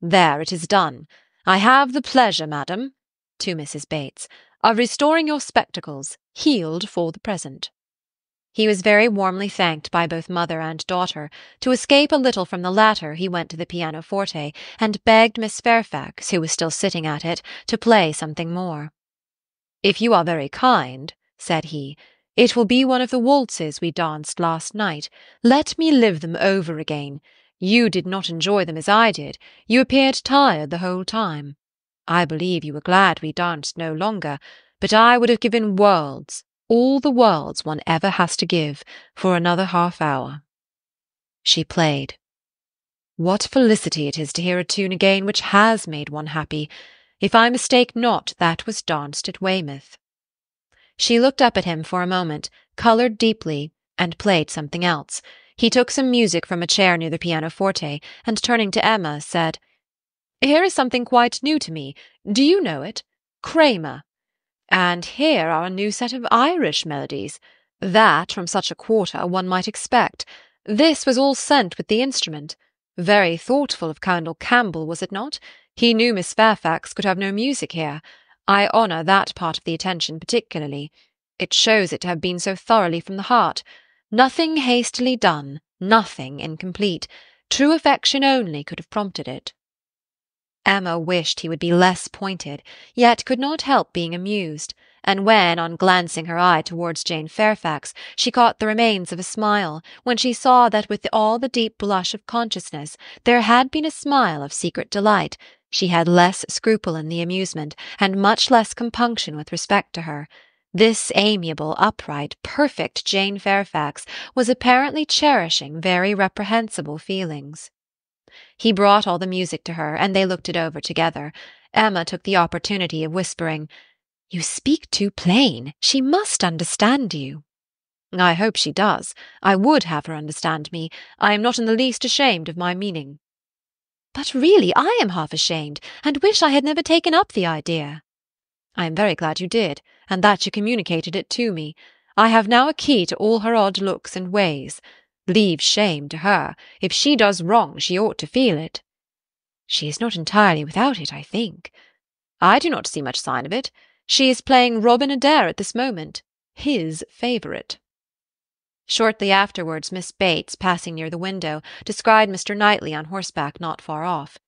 There, it is done. I have the pleasure, madam, to Missus Bates, of restoring your spectacles, healed for the present. He was very warmly thanked by both mother and daughter. To escape a little from the latter, he went to the pianoforte, and begged Miss Fairfax, who was still sitting at it, to play something more. "If you are very kind," said he, "it will be one of the waltzes we danced last night. Let me live them over again. You did not enjoy them as I did. You appeared tired the whole time. I believe you were glad we danced no longer, but I would have given worlds, all the worlds one ever has to give, for another half hour." She played. What felicity it is to hear a tune again which has made one happy! If I mistake not, that was danced at Weymouth. She looked up at him for a moment, coloured deeply, and played something else. He took some music from a chair near the pianoforte, and turning to Emma, said, "Here is something quite new to me. Do you know it? Kramer. And here are a new set of Irish melodies. That, from such a quarter, one might expect. This was all sent with the instrument. Very thoughtful of Colonel Campbell, was it not? He knew Miss Fairfax could have no music here. I honour that part of the attention particularly. It shows it to have been so thoroughly from the heart. Nothing hastily done, nothing incomplete. True affection only could have prompted it." Emma wished he would be less pointed, yet could not help being amused, and when, on glancing her eye towards Jane Fairfax, she caught the remains of a smile, when she saw that with all the deep blush of consciousness there had been a smile of secret delight, she had less scruple in the amusement, and much less compunction with respect to her. This amiable, upright, perfect Jane Fairfax was apparently cherishing very reprehensible feelings. He brought all the music to her, and they looked it over together. Emma took the opportunity of whispering, "You speak too plain. She must understand you." "I hope she does. I would have her understand me. I am not in the least ashamed of my meaning." "But really I am half ashamed, and wish I had never taken up the idea." "I am very glad you did, and that you communicated it to me. I have now a key to all her odd looks and ways. Leave shame to her. If she does wrong, she ought to feel it." "She is not entirely without it, I think." "I do not see much sign of it. She is playing Robin Adair at this moment, his favourite." Shortly afterwards, Miss Bates, passing near the window, descried Mister Knightley on horseback not far off.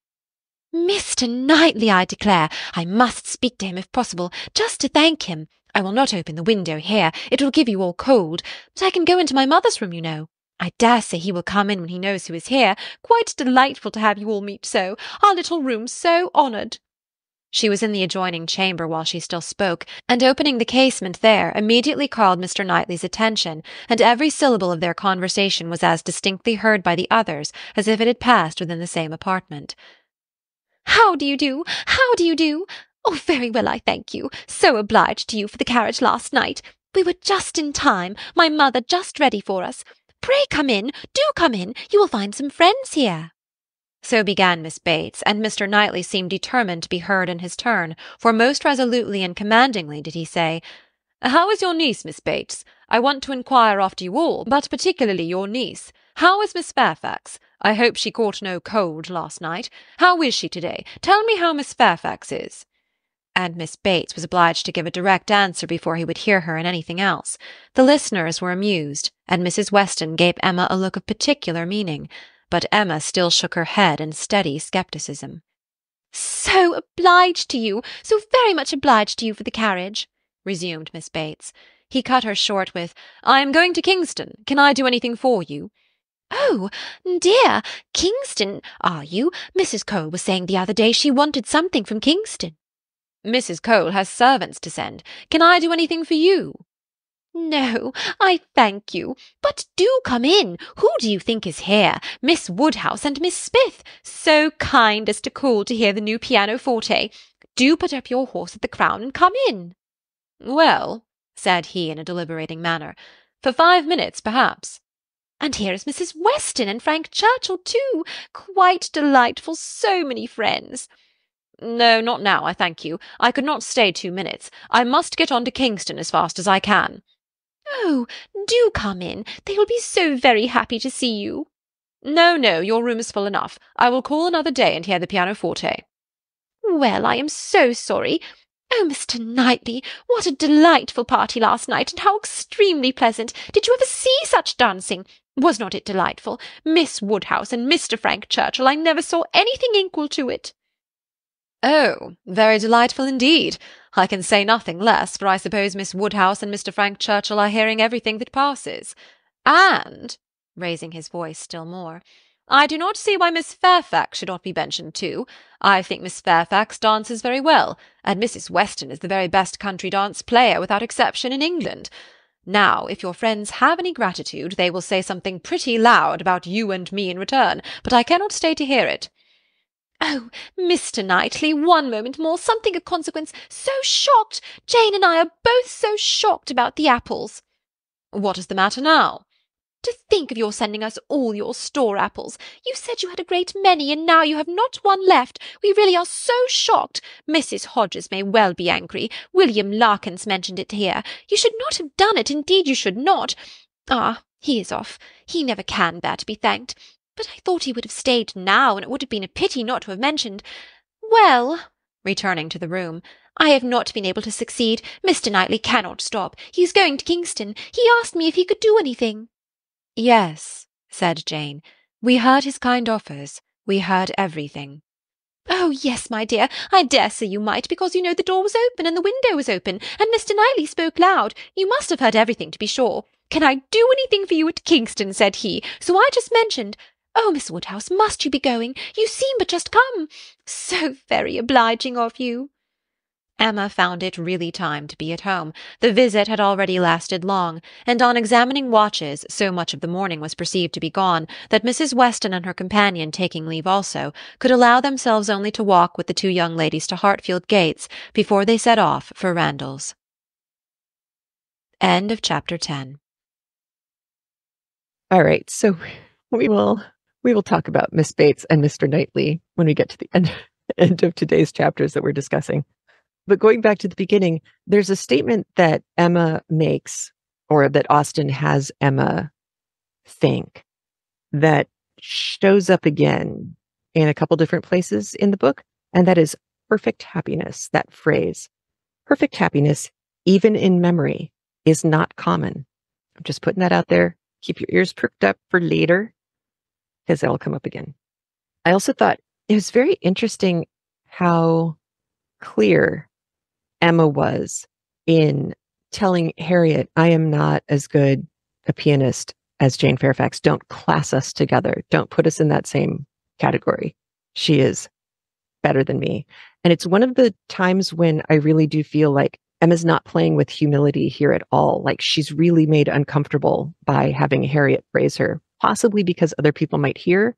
"Mister Knightley, I declare, I must speak to him if possible, just to thank him. I will not open the window here, it will give you all cold, but I can go into my mother's room, you know. I dare say he will come in when he knows who is here. Quite delightful to have you all meet so. Our little room so honoured." She was in the adjoining chamber while she still spoke, and opening the casement there, immediately called Mister Knightley's attention, and every syllable of their conversation was as distinctly heard by the others as if it had passed within the same apartment. "How do you do? How do you do? Oh, very well, I thank you. So obliged to you for the carriage last night. We were just in time, my mother just ready for us. Pray come in, do come in, you will find some friends here." So began Miss Bates, and Mister Knightley seemed determined to be heard in his turn, for most resolutely and commandingly did he say, "How is your niece, Miss Bates? I want to inquire after you all, but particularly your niece. How is Miss Fairfax? I hope she caught no cold last night. How is she today? Tell me how Miss Fairfax is." And Miss Bates was obliged to give a direct answer before he would hear her in anything else. The listeners were amused, and Missus Weston gave Emma a look of particular meaning. But Emma still shook her head in steady scepticism. "So obliged to you, so very much obliged to you for the carriage," resumed Miss Bates. He cut her short with, "I am going to Kingston. Can I do anything for you?" "Oh, dear, Kingston, are you? Missus Cole was saying the other day she wanted something from Kingston." "Missus Cole has servants to send. Can I do anything for you?" "No, I thank you. But do come in. Who do you think is here? Miss Woodhouse and Miss Smith. So kind as to call to hear the new pianoforte. Do put up your horse at the Crown and come in." "Well," said he in a deliberating manner, "for five minutes perhaps." And here is Missus Weston and Frank Churchill, too. Quite delightful. So many friends. No, not now, I thank you. I could not stay two minutes. I must get on to Kingston as fast as I can. Oh, do come in. They will be so very happy to see you. No, no, your room is full enough. I will call another day and hear the pianoforte. Well, I am so sorry. Oh, Mister Knightley, what a delightful party last night, and how extremely pleasant. Did you ever see such dancing? Was not it delightful? Miss Woodhouse and Mister Frank Churchill, I never saw anything equal to it. Oh, very delightful indeed. I can say nothing less, for I suppose Miss Woodhouse and Mister Frank Churchill are hearing everything that passes. And, raising his voice still more, I do not see why Miss Fairfax should not be mentioned too. I think Miss Fairfax dances very well, and Missus Weston is the very best country dance player without exception in England. Now, if your friends have any gratitude, they will say something pretty loud about you and me in return, but I cannot stay to hear it. Oh, Mister Knightley, one moment more, something of consequence. So shocked! Jane and I are both so shocked about the apples. What is the matter now? To think of your sending us all your store apples. You said you had a great many, and now you have not one left. We really are so shocked. Missus Hodges may well be angry. William Larkins mentioned it here. You should not have done it, indeed you should not. Ah, he is off. He never can bear to be thanked. But I thought he would have stayed now, and it would have been a pity not to have mentioned. Well, returning to the room, I have not been able to succeed. Mister Knightley cannot stop. He is going to Kingston. He asked me if he could do anything. Yes, said Jane. We heard his kind offers. We heard everything. Oh, yes, my dear, I dare say you might, because you know the door was open and the window was open, and Mister Knightley spoke loud. You must have heard everything, to be sure. Can I do anything for you at Kingston? Said he. So I just mentioned— Oh, Miss Woodhouse, must you be going? You seem but just come. So very obliging of you. Emma found it really time to be at home. The visit had already lasted long, and on examining watches, so much of the morning was perceived to be gone that Missus Weston and her companion, taking leave also, could allow themselves only to walk with the two young ladies to Hartfield gates before they set off for Randalls. End of chapter ten. All right, so we will we will talk about Miss Bates and Mister Knightley when we get to the end end of today's chapters that we're discussing. But going back to the beginning, there's a statement that Emma makes, or that Austen has Emma think, that shows up again in a couple different places in the book, and that is perfect happiness. That phrase, perfect happiness, even in memory, is not common. I'm just putting that out there. Keep your ears pricked up for later, because that'll come up again. I also thought it was very interesting how clear Emma was in telling Harriet, I am not as good a pianist as Jane Fairfax. Don't class us together. Don't put us in that same category. She is better than me. And it's one of the times when I really do feel like Emma's not playing with humility here at all. Like, she's really made uncomfortable by having Harriet praise her, possibly because other people might hear,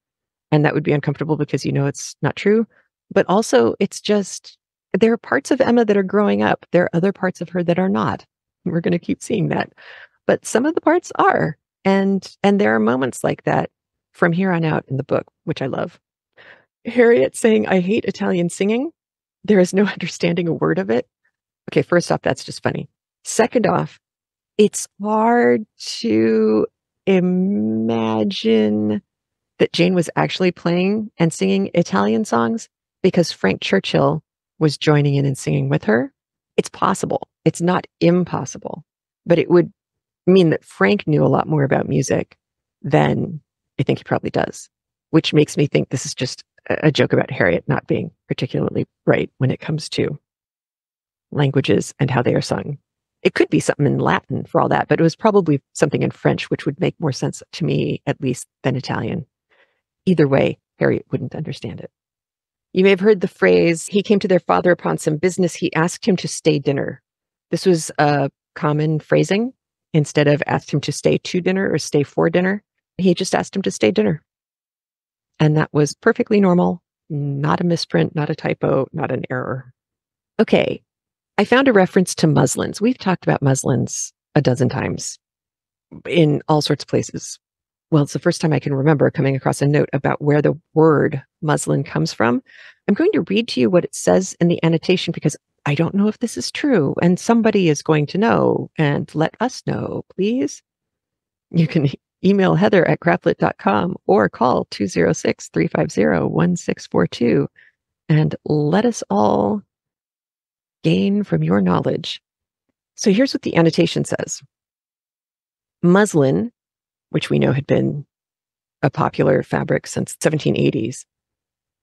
and that would be uncomfortable because you know it's not true. But also, it's just, there are parts of Emma that are growing up. There are other parts of her that are not. We're going to keep seeing that. But some of the parts are. And, and there are moments like that from here on out in the book, which I love. Harriet saying, I hate Italian singing. There is no understanding a word of it. Okay, first off, that's just funny. Second off, it's hard to imagine that Jane was actually playing and singing Italian songs because Frank Churchill was joining in and singing with her. It's possible. It's not impossible. But it would mean that Frank knew a lot more about music than I think he probably does, which makes me think this is just a joke about Harriet not being particularly bright when it comes to languages and how they are sung. It could be something in Latin for all that, but it was probably something in French, which would make more sense to me, at least, than Italian. Either way, Harriet wouldn't understand it. You may have heard the phrase, he came to their father upon some business. He asked him to stay dinner. This was a common phrasing. Instead of asked him to stay to dinner or stay for dinner, he just asked him to stay dinner. And that was perfectly normal. Not a misprint, not a typo, not an error. Okay, I found a reference to muslins. We've talked about muslins a dozen times in all sorts of places. well, it's the first time I can remember coming across a note about where the word muslin comes from. I'm going to read to you what it says in the annotation because I don't know if this is true, and somebody is going to know, and let us know, please. You can email Heather at craftlit dot com or call two zero six, three five zero, one six four two and let us all gain from your knowledge. So here's what the annotation says. Muslin, which we know had been a popular fabric since the seventeen eighties,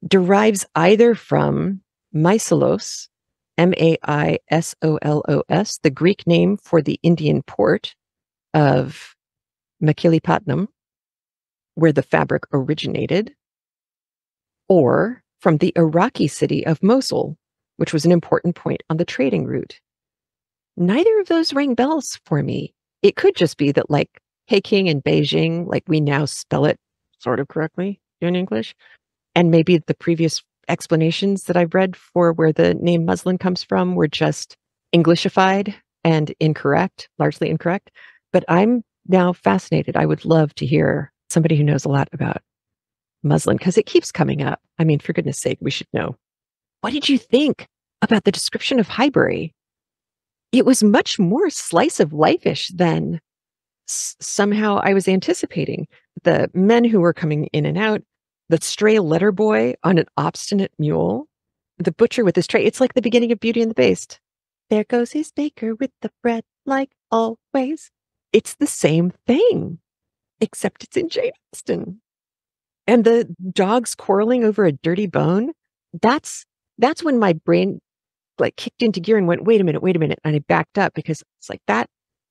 derives either from mysolos, M A I S O L O S, the Greek name for the Indian port of Machilipatnam, where the fabric originated, or from the Iraqi city of Mosul, which was an important point on the trading route. Neither of those rang bells for me. It could just be that, like Peking and Beijing, like we now spell it sort of correctly in English, and maybe the previous explanations that I've read for where the name muslin comes from were just Englishified and incorrect, largely incorrect. But I'm now fascinated. I would love to hear somebody who knows a lot about muslin because it keeps coming up. I mean, for goodness sake, we should know. What did you think about the description of Highbury? It was much more slice of life-ish than s- somehow I was anticipating. The men who were coming in and out, the stray letter boy on an obstinate mule, the butcher with his tray. It's like the beginning of Beauty and the Beast. There goes his baker with the bread, like always. It's the same thing, except it's in Jane Austen. And the dogs quarreling over a dirty bone. That's that's when my brain like kicked into gear and went, wait a minute, wait a minute. And I backed up because it's like that.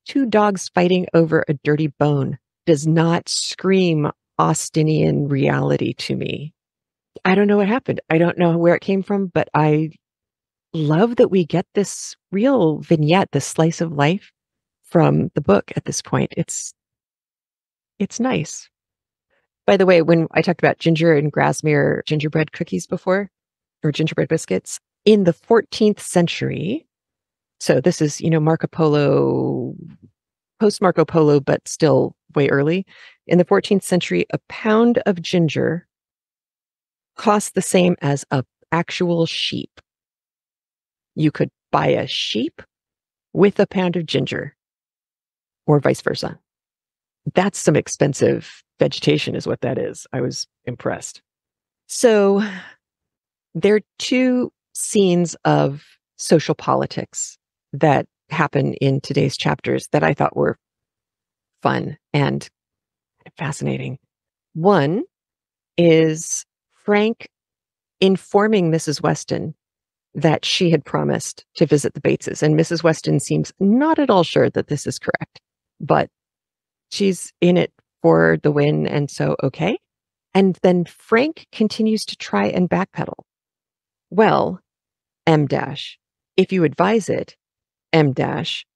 Two dogs fighting over a dirty bone does not scream Austenian reality to me. I don't know what happened. I don't know where it came from, but I love that we get this real vignette, this slice of life from the book at this point. It's it's nice. By the way, when I talked about ginger and Grasmere gingerbread cookies before, or gingerbread biscuits, in the fourteenth century, so this is, you know, Marco Polo, post Marco Polo, but still way early. In the fourteenth century, a pound of ginger cost the same as an actual sheep. You could buy a sheep with a pound of ginger, or vice versa. That's some expensive vegetation is what that is. I was impressed. So there are two scenes of social politics that happen in today's chapters that I thought were fun and fascinating. One is Frank informing Missus Weston that she had promised to visit the Bateses. And Missus Weston seems not at all sure that this is correct, but she's in it for the win. And so, okay. And then Frank continues to try and backpedal. Well, M dash, if you advise it, M dash,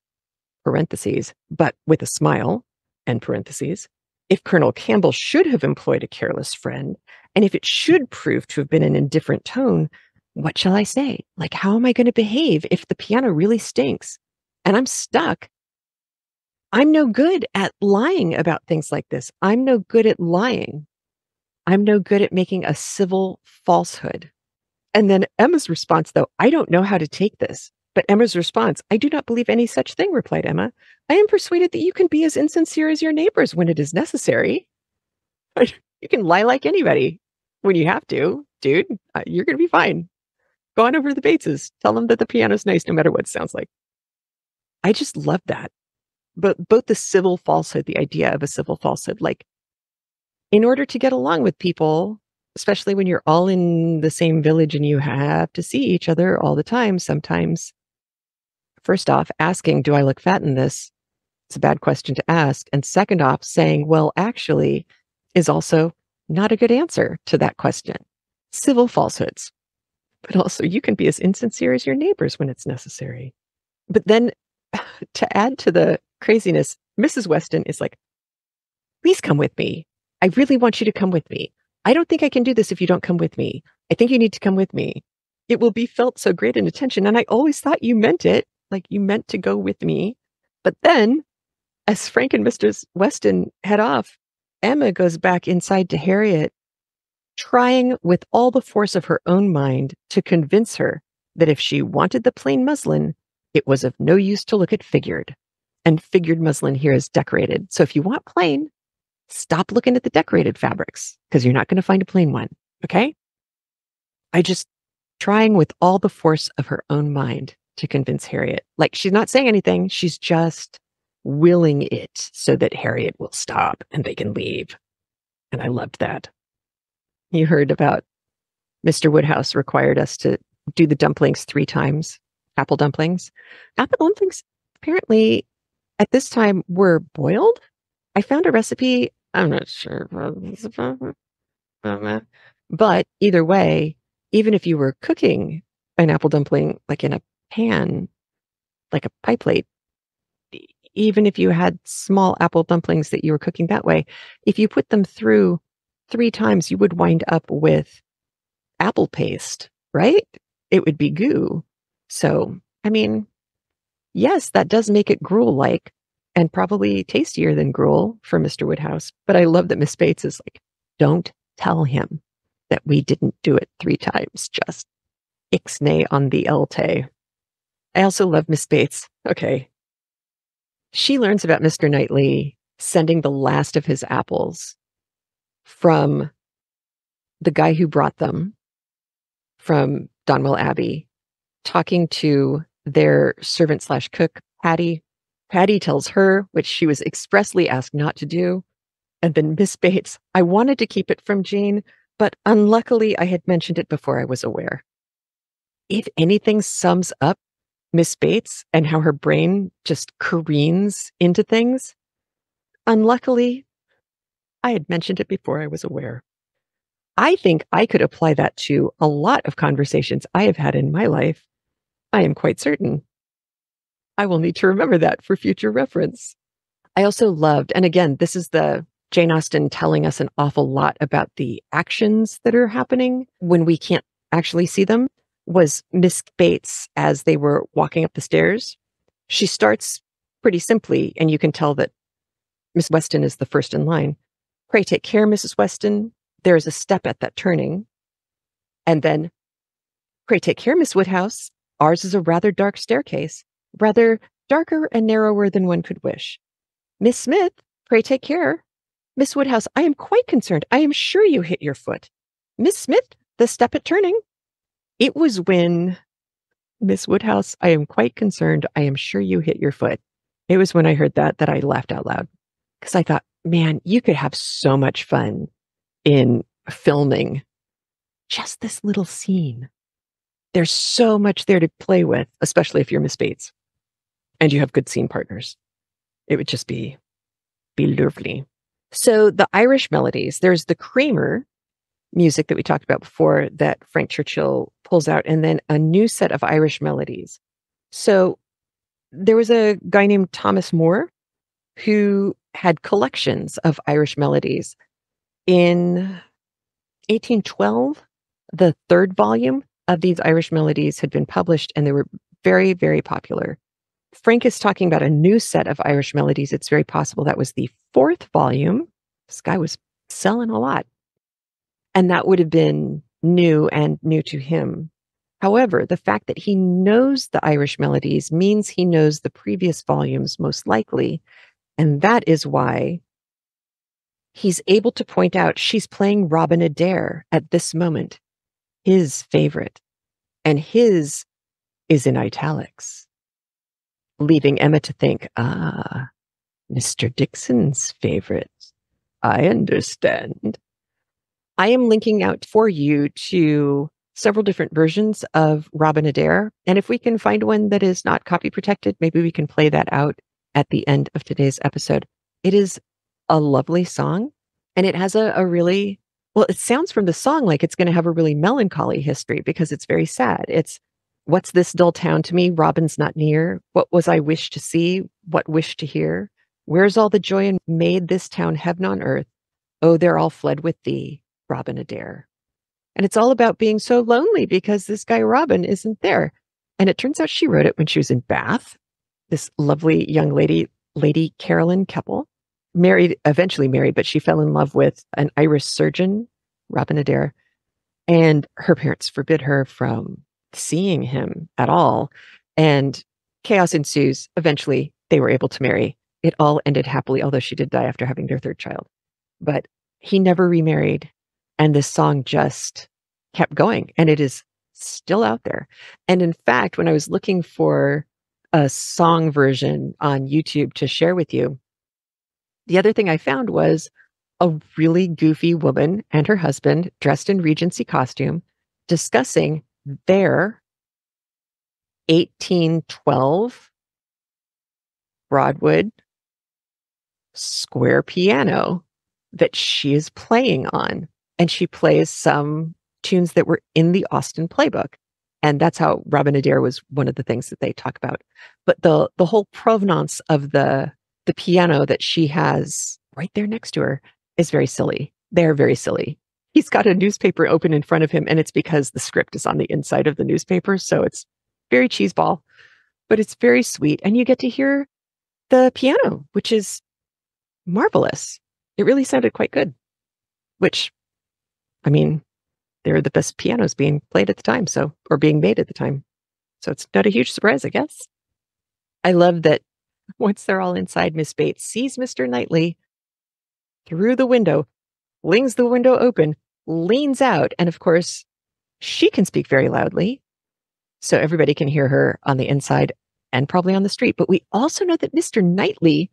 parentheses, but with a smile, end parentheses, if Colonel Campbell should have employed a careless friend, and if it should prove to have been an indifferent tone, what shall I say? Like, how am I going to behave if the piano really stinks and I'm stuck? I'm no good at lying about things like this. I'm no good at lying. I'm no good at making a civil falsehood. And then Emma's response, though, I don't know how to take this. But Emma's response, I do not believe any such thing, replied Emma. I am persuaded that you can be as insincere as your neighbors when it is necessary. You can lie like anybody when you have to, dude. Uh, you're going to be fine. Go on over to the Bateses. Tell them that the piano's nice no matter what it sounds like. I just love that. But both the civil falsehood, the idea of a civil falsehood, like in order to get along with people, especially when you're all in the same village and you have to see each other all the time sometimes. First off, asking, do I look fat in this? It's a bad question to ask. And second off, saying, well, actually, is also not a good answer to that question. Civil falsehoods. But also, you can be as insincere as your neighbors when it's necessary. But then, to add to the craziness, Missus Weston is like, please come with me. I really want you to come with me. I don't think I can do this if you don't come with me. I think you need to come with me. It will be felt so great an attention. And I always thought you meant it. Like you meant to go with me. But then as Frank and Mistress Weston head off, Emma goes back inside to Harriet, trying with all the force of her own mind to convince her that if she wanted the plain muslin, it was of no use to look at figured. And figured muslin here is decorated. So if you want plain, stop looking at the decorated fabrics because you're not going to find a plain one. Okay? I just trying with all the force of her own mind to convince Harriet. Like she's not saying anything. She's just willing it so that Harriet will stop and they can leave. And I loved that. You heard about Mister Woodhouse required us to do the dumplings three times, apple dumplings. Apple dumplings apparently at this time were boiled. I found a recipe. I'm not sure. But either way, even if you were cooking an apple dumpling, like in a pan, like a pie plate, even if you had small apple dumplings that you were cooking that way, if you put them through three times, you would wind up with apple paste, right? It would be goo. So, I mean, yes, that does make it gruel-like and probably tastier than gruel for Mister Woodhouse. But I love that Miss Bates is like, don't tell him that we didn't do it three times. Just ixnay on the elte. I also love Miss Bates. Okay. She learns about Mister Knightley sending the last of his apples from the guy who brought them from Donwell Abbey, talking to their servant slash cook, Patty. Patty tells her, which she was expressly asked not to do. And then Miss Bates, I wanted to keep it from Jane, but unluckily I had mentioned it before I was aware. If anything sums up Miss Bates and how her brain just careens into things, unluckily, I had mentioned it before I was aware. I think I could apply that to a lot of conversations I have had in my life. I am quite certain. I will need to remember that for future reference. I also loved, and again, this is the Jane Austen telling us an awful lot about the actions that are happening when we can't actually see them, was Miss Bates as they were walking up the stairs. She starts pretty simply, and you can tell that Miss Weston is the first in line. Pray take care, Missus Weston. There is a step at that turning. And then, pray take care, Miss Woodhouse. Ours is a rather dark staircase, rather darker and narrower than one could wish. Miss Smith, pray take care. Miss Woodhouse, I am quite concerned. I am sure you hit your foot. Miss Smith, the step at turning. It was when, Miss Woodhouse, I am quite concerned. I am sure you hit your foot. It was when I heard that, that I laughed out loud. Because I thought, man, you could have so much fun in filming just this little scene. There's so much there to play with, especially if you're Miss Bates and you have good scene partners. It would just be, be lovely. So the Irish melodies, there's the Kramer music that we talked about before that Frank Churchill pulls out, and then a new set of Irish melodies. So there was a guy named Thomas Moore who had collections of Irish melodies. In eighteen twelve, the third volume of these Irish melodies had been published, and they were very, very popular. Frank is talking about a new set of Irish melodies. It's very possible that was the fourth volume. This guy was selling a lot. And that would have been new and new to him. However, the fact that he knows the Irish melodies means he knows the previous volumes most likely. And that is why he's able to point out she's playing Robin Adair at this moment, his favorite. And his is in italics, leaving Emma to think, ah, Mister Dixon's favorite. I understand. I am linking out for you to several different versions of Robin Adair. And if we can find one that is not copy protected, maybe we can play that out at the end of today's episode. It is a lovely song, and it has a, a really, well, it sounds from the song like it's going to have a really melancholy history because it's very sad. It's, what's this dull town to me? Robin's not near. What was I wish to see? What wish to hear? Where's all the joy and made this town heaven on earth? Oh, they're all fled with thee, Robin Adair. And it's all about being so lonely because this guy Robin isn't there. And it turns out she wrote it when she was in Bath. This lovely young lady, Lady Caroline Keppel, married, eventually married, but she fell in love with an Irish surgeon, Robin Adair, and her parents forbid her from seeing him at all. And chaos ensues. Eventually, they were able to marry. It all ended happily, although she did die after having their third child. But he never remarried. And this song just kept going. And it is still out there. And in fact, when I was looking for a song version on YouTube to share with you, the other thing I found was a really goofy woman and her husband dressed in Regency costume discussing their eighteen twelve Broadwood square piano that she is playing on. And she plays some tunes that were in the Austen playbook. And that's how Robin Adair was one of the things that they talk about. But the the whole provenance of the the piano that she has right there next to her is very silly. They're very silly. He's got a newspaper open in front of him, and it's because the script is on the inside of the newspaper. So it's very cheeseball, but it's very sweet. And you get to hear the piano, which is marvelous. It really sounded quite good, which, I mean, they were the best pianos being played at the time, so, or being made at the time. So it's not a huge surprise, I guess. I love that once they're all inside, Miss Bates sees Mister Knightley through the window, flings the window open, leans out, and of course, she can speak very loudly, so everybody can hear her on the inside and probably on the street. But we also know that Mister Knightley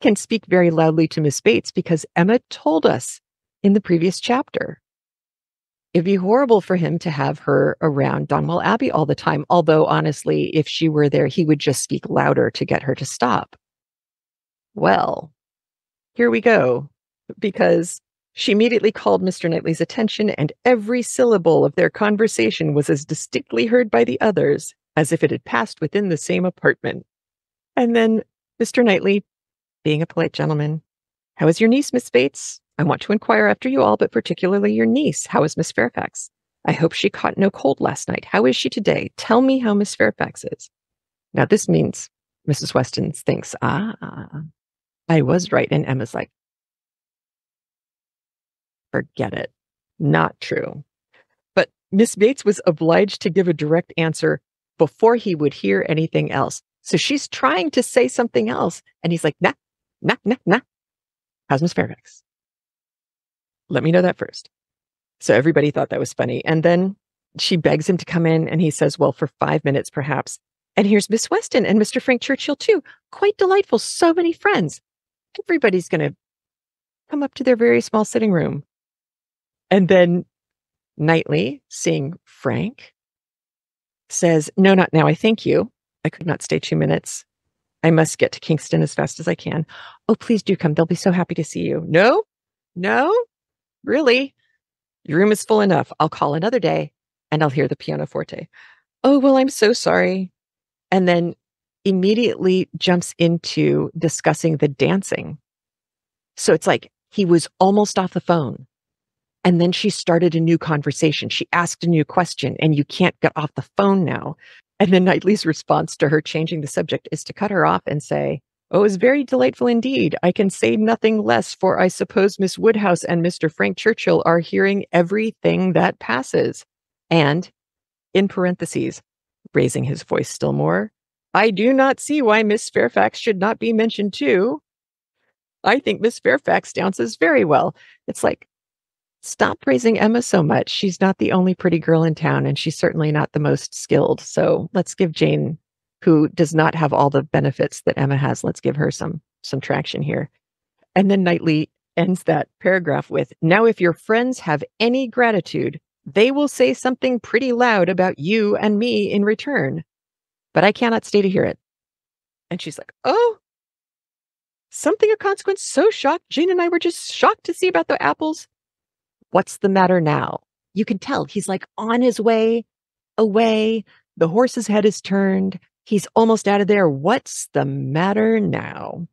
can speak very loudly to Miss Bates because Emma told us in the previous chapter. It'd be horrible for him to have her around Donwell Abbey all the time. Although, honestly, if she were there, he would just speak louder to get her to stop. Well, here we go, because she immediately called Mister Knightley's attention, and every syllable of their conversation was as distinctly heard by the others as if it had passed within the same apartment. And then Mister Knightley, being a polite gentleman, "How is your niece, Miss Bates? I want to inquire after you all, but particularly your niece. How is Miss Fairfax? I hope she caught no cold last night. How is she today? Tell me how Miss Fairfax is." Now, this means Missus Weston thinks, ah, I was right. And Emma's like, forget it. Not true. But Miss Bates was obliged to give a direct answer before he would hear anything else. So she's trying to say something else. And he's like, nah, nah, nah, nah. How's Miss Fairfax? Let me know that first. So everybody thought that was funny. And then she begs him to come in, and he says, well, for five minutes, perhaps. And here's Miss Weston and Mister Frank Churchill, too. Quite delightful. So many friends. Everybody's going to come up to their very small sitting room. And then Knightley, seeing Frank, says, no, not now. I thank you. I could not stay two minutes. I must get to Kingston as fast as I can. Oh, please do come. They'll be so happy to see you. No, no. Really? Your room is full enough. I'll call another day and I'll hear the pianoforte. Oh, well, I'm so sorry. And then immediately jumps into discussing the dancing. So it's like he was almost off the phone. And then she started a new conversation. She asked a new question, and you can't get off the phone now. And then Knightley's response to her changing the subject is to cut her off and say, oh, it was very delightful indeed. I can say nothing less, for I suppose Miss Woodhouse and Mister Frank Churchill are hearing everything that passes. And, in parentheses, raising his voice still more, I do not see why Miss Fairfax should not be mentioned too. I think Miss Fairfax dances very well. It's like, stop praising Emma so much. She's not the only pretty girl in town, and she's certainly not the most skilled. So let's give Jane, who does not have all the benefits that Emma has, let's give her some some traction here. And then Knightley ends that paragraph with, now if your friends have any gratitude, they will say something pretty loud about you and me in return. But I cannot stay to hear it. And she's like, oh, something of consequence. So shocked. Jane and I were just shocked to see about the apples. What's the matter now? You can tell he's like on his way away. The horse's head is turned. He's almost out of there. What's the matter now?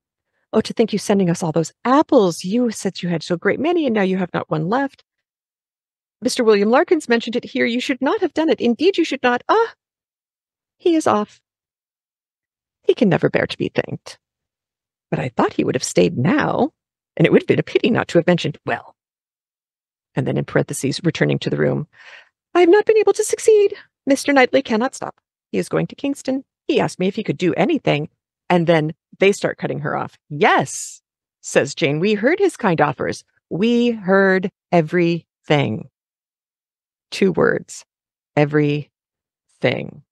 Oh, to think you sending us all those apples. You said you had so great many, and now you have not one left. Mister William Larkins mentioned it here. You should not have done it. Indeed, you should not. Ah, he is off. He can never bear to be thanked. But I thought he would have stayed now. and it would have been a pity not to have mentioned, well. And then in parentheses, returning to the room, I have not been able to succeed. Mister Knightley cannot stop. He is going to Kingston. He asked me if he could do anything. And then they start cutting her off. Yes, says Jane, we heard his kind offers. We heard everything. Two words, everything.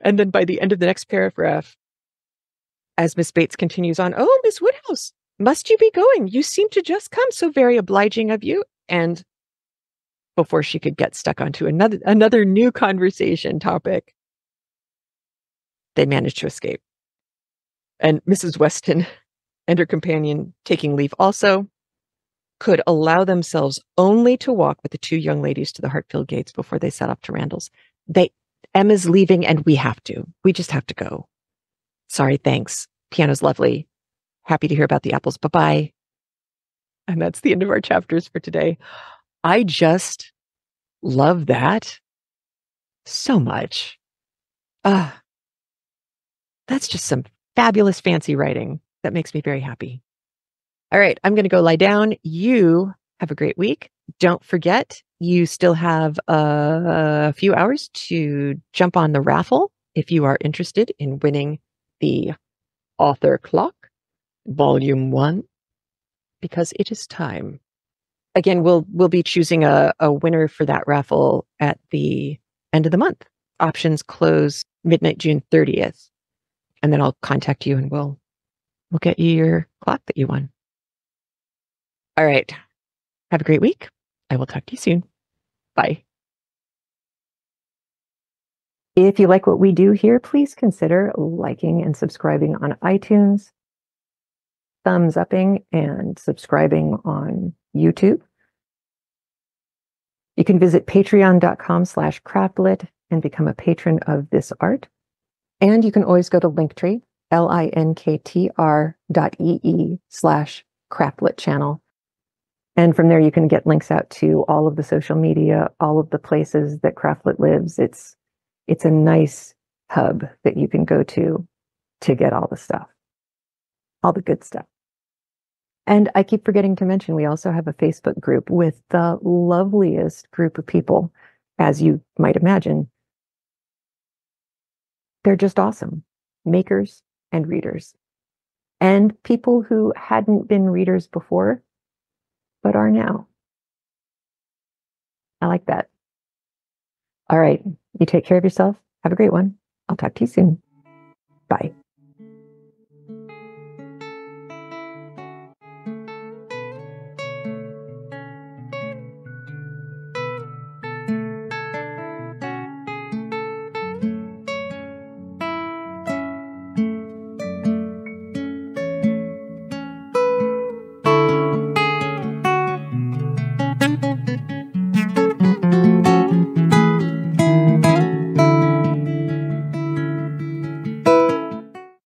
And then by the end of the next paragraph, as Miss Bates continues on, oh, Miss Woodhouse, must you be going? You seem to just come, so very obliging of you. And before she could get stuck onto another another new conversation topic, they managed to escape. And Missus Weston and her companion, taking leave also, could allow themselves only to walk with the two young ladies to the Hartfield gates before they set off to Randall's. They, Emma's leaving and we have to. We just have to go. Sorry, thanks. Piano's lovely. Happy to hear about the apples. Bye-bye. And that's the end of our chapters for today. I just love that so much. Ah, uh, that's just some fabulous fancy writing that makes me very happy. All right, I'm going to go lie down. You have a great week. Don't forget, you still have a, a few hours to jump on the raffle if you are interested in winning the Author Clock, Volume One, because it is time. Again, we'll we'll be choosing a, a winner for that raffle at the end of the month. Options close midnight June thirtieth. And then I'll contact you and we'll we'll get you your clock that you won. All right. Have a great week. I will talk to you soon. Bye. If you like what we do here, please consider liking and subscribing on iTunes, thumbs upping and subscribing on YouTube. You can visit patreon.com slash craftlit and become a patron of this art. And you can always go to Linktree, L-I-N-K-T-R dot E-E slash craftlit channel. And from there, you can get links out to all of the social media, all of the places that Craftlit lives. It's, it's a nice hub that you can go to to get all the stuff, all the good stuff. And I keep forgetting to mention, we also have a Facebook group with the loveliest group of people, as you might imagine. They're just awesome. Makers and readers. And people who hadn't been readers before, but are now. I like that. All right. You take care of yourself. Have a great one. I'll talk to you soon. Bye.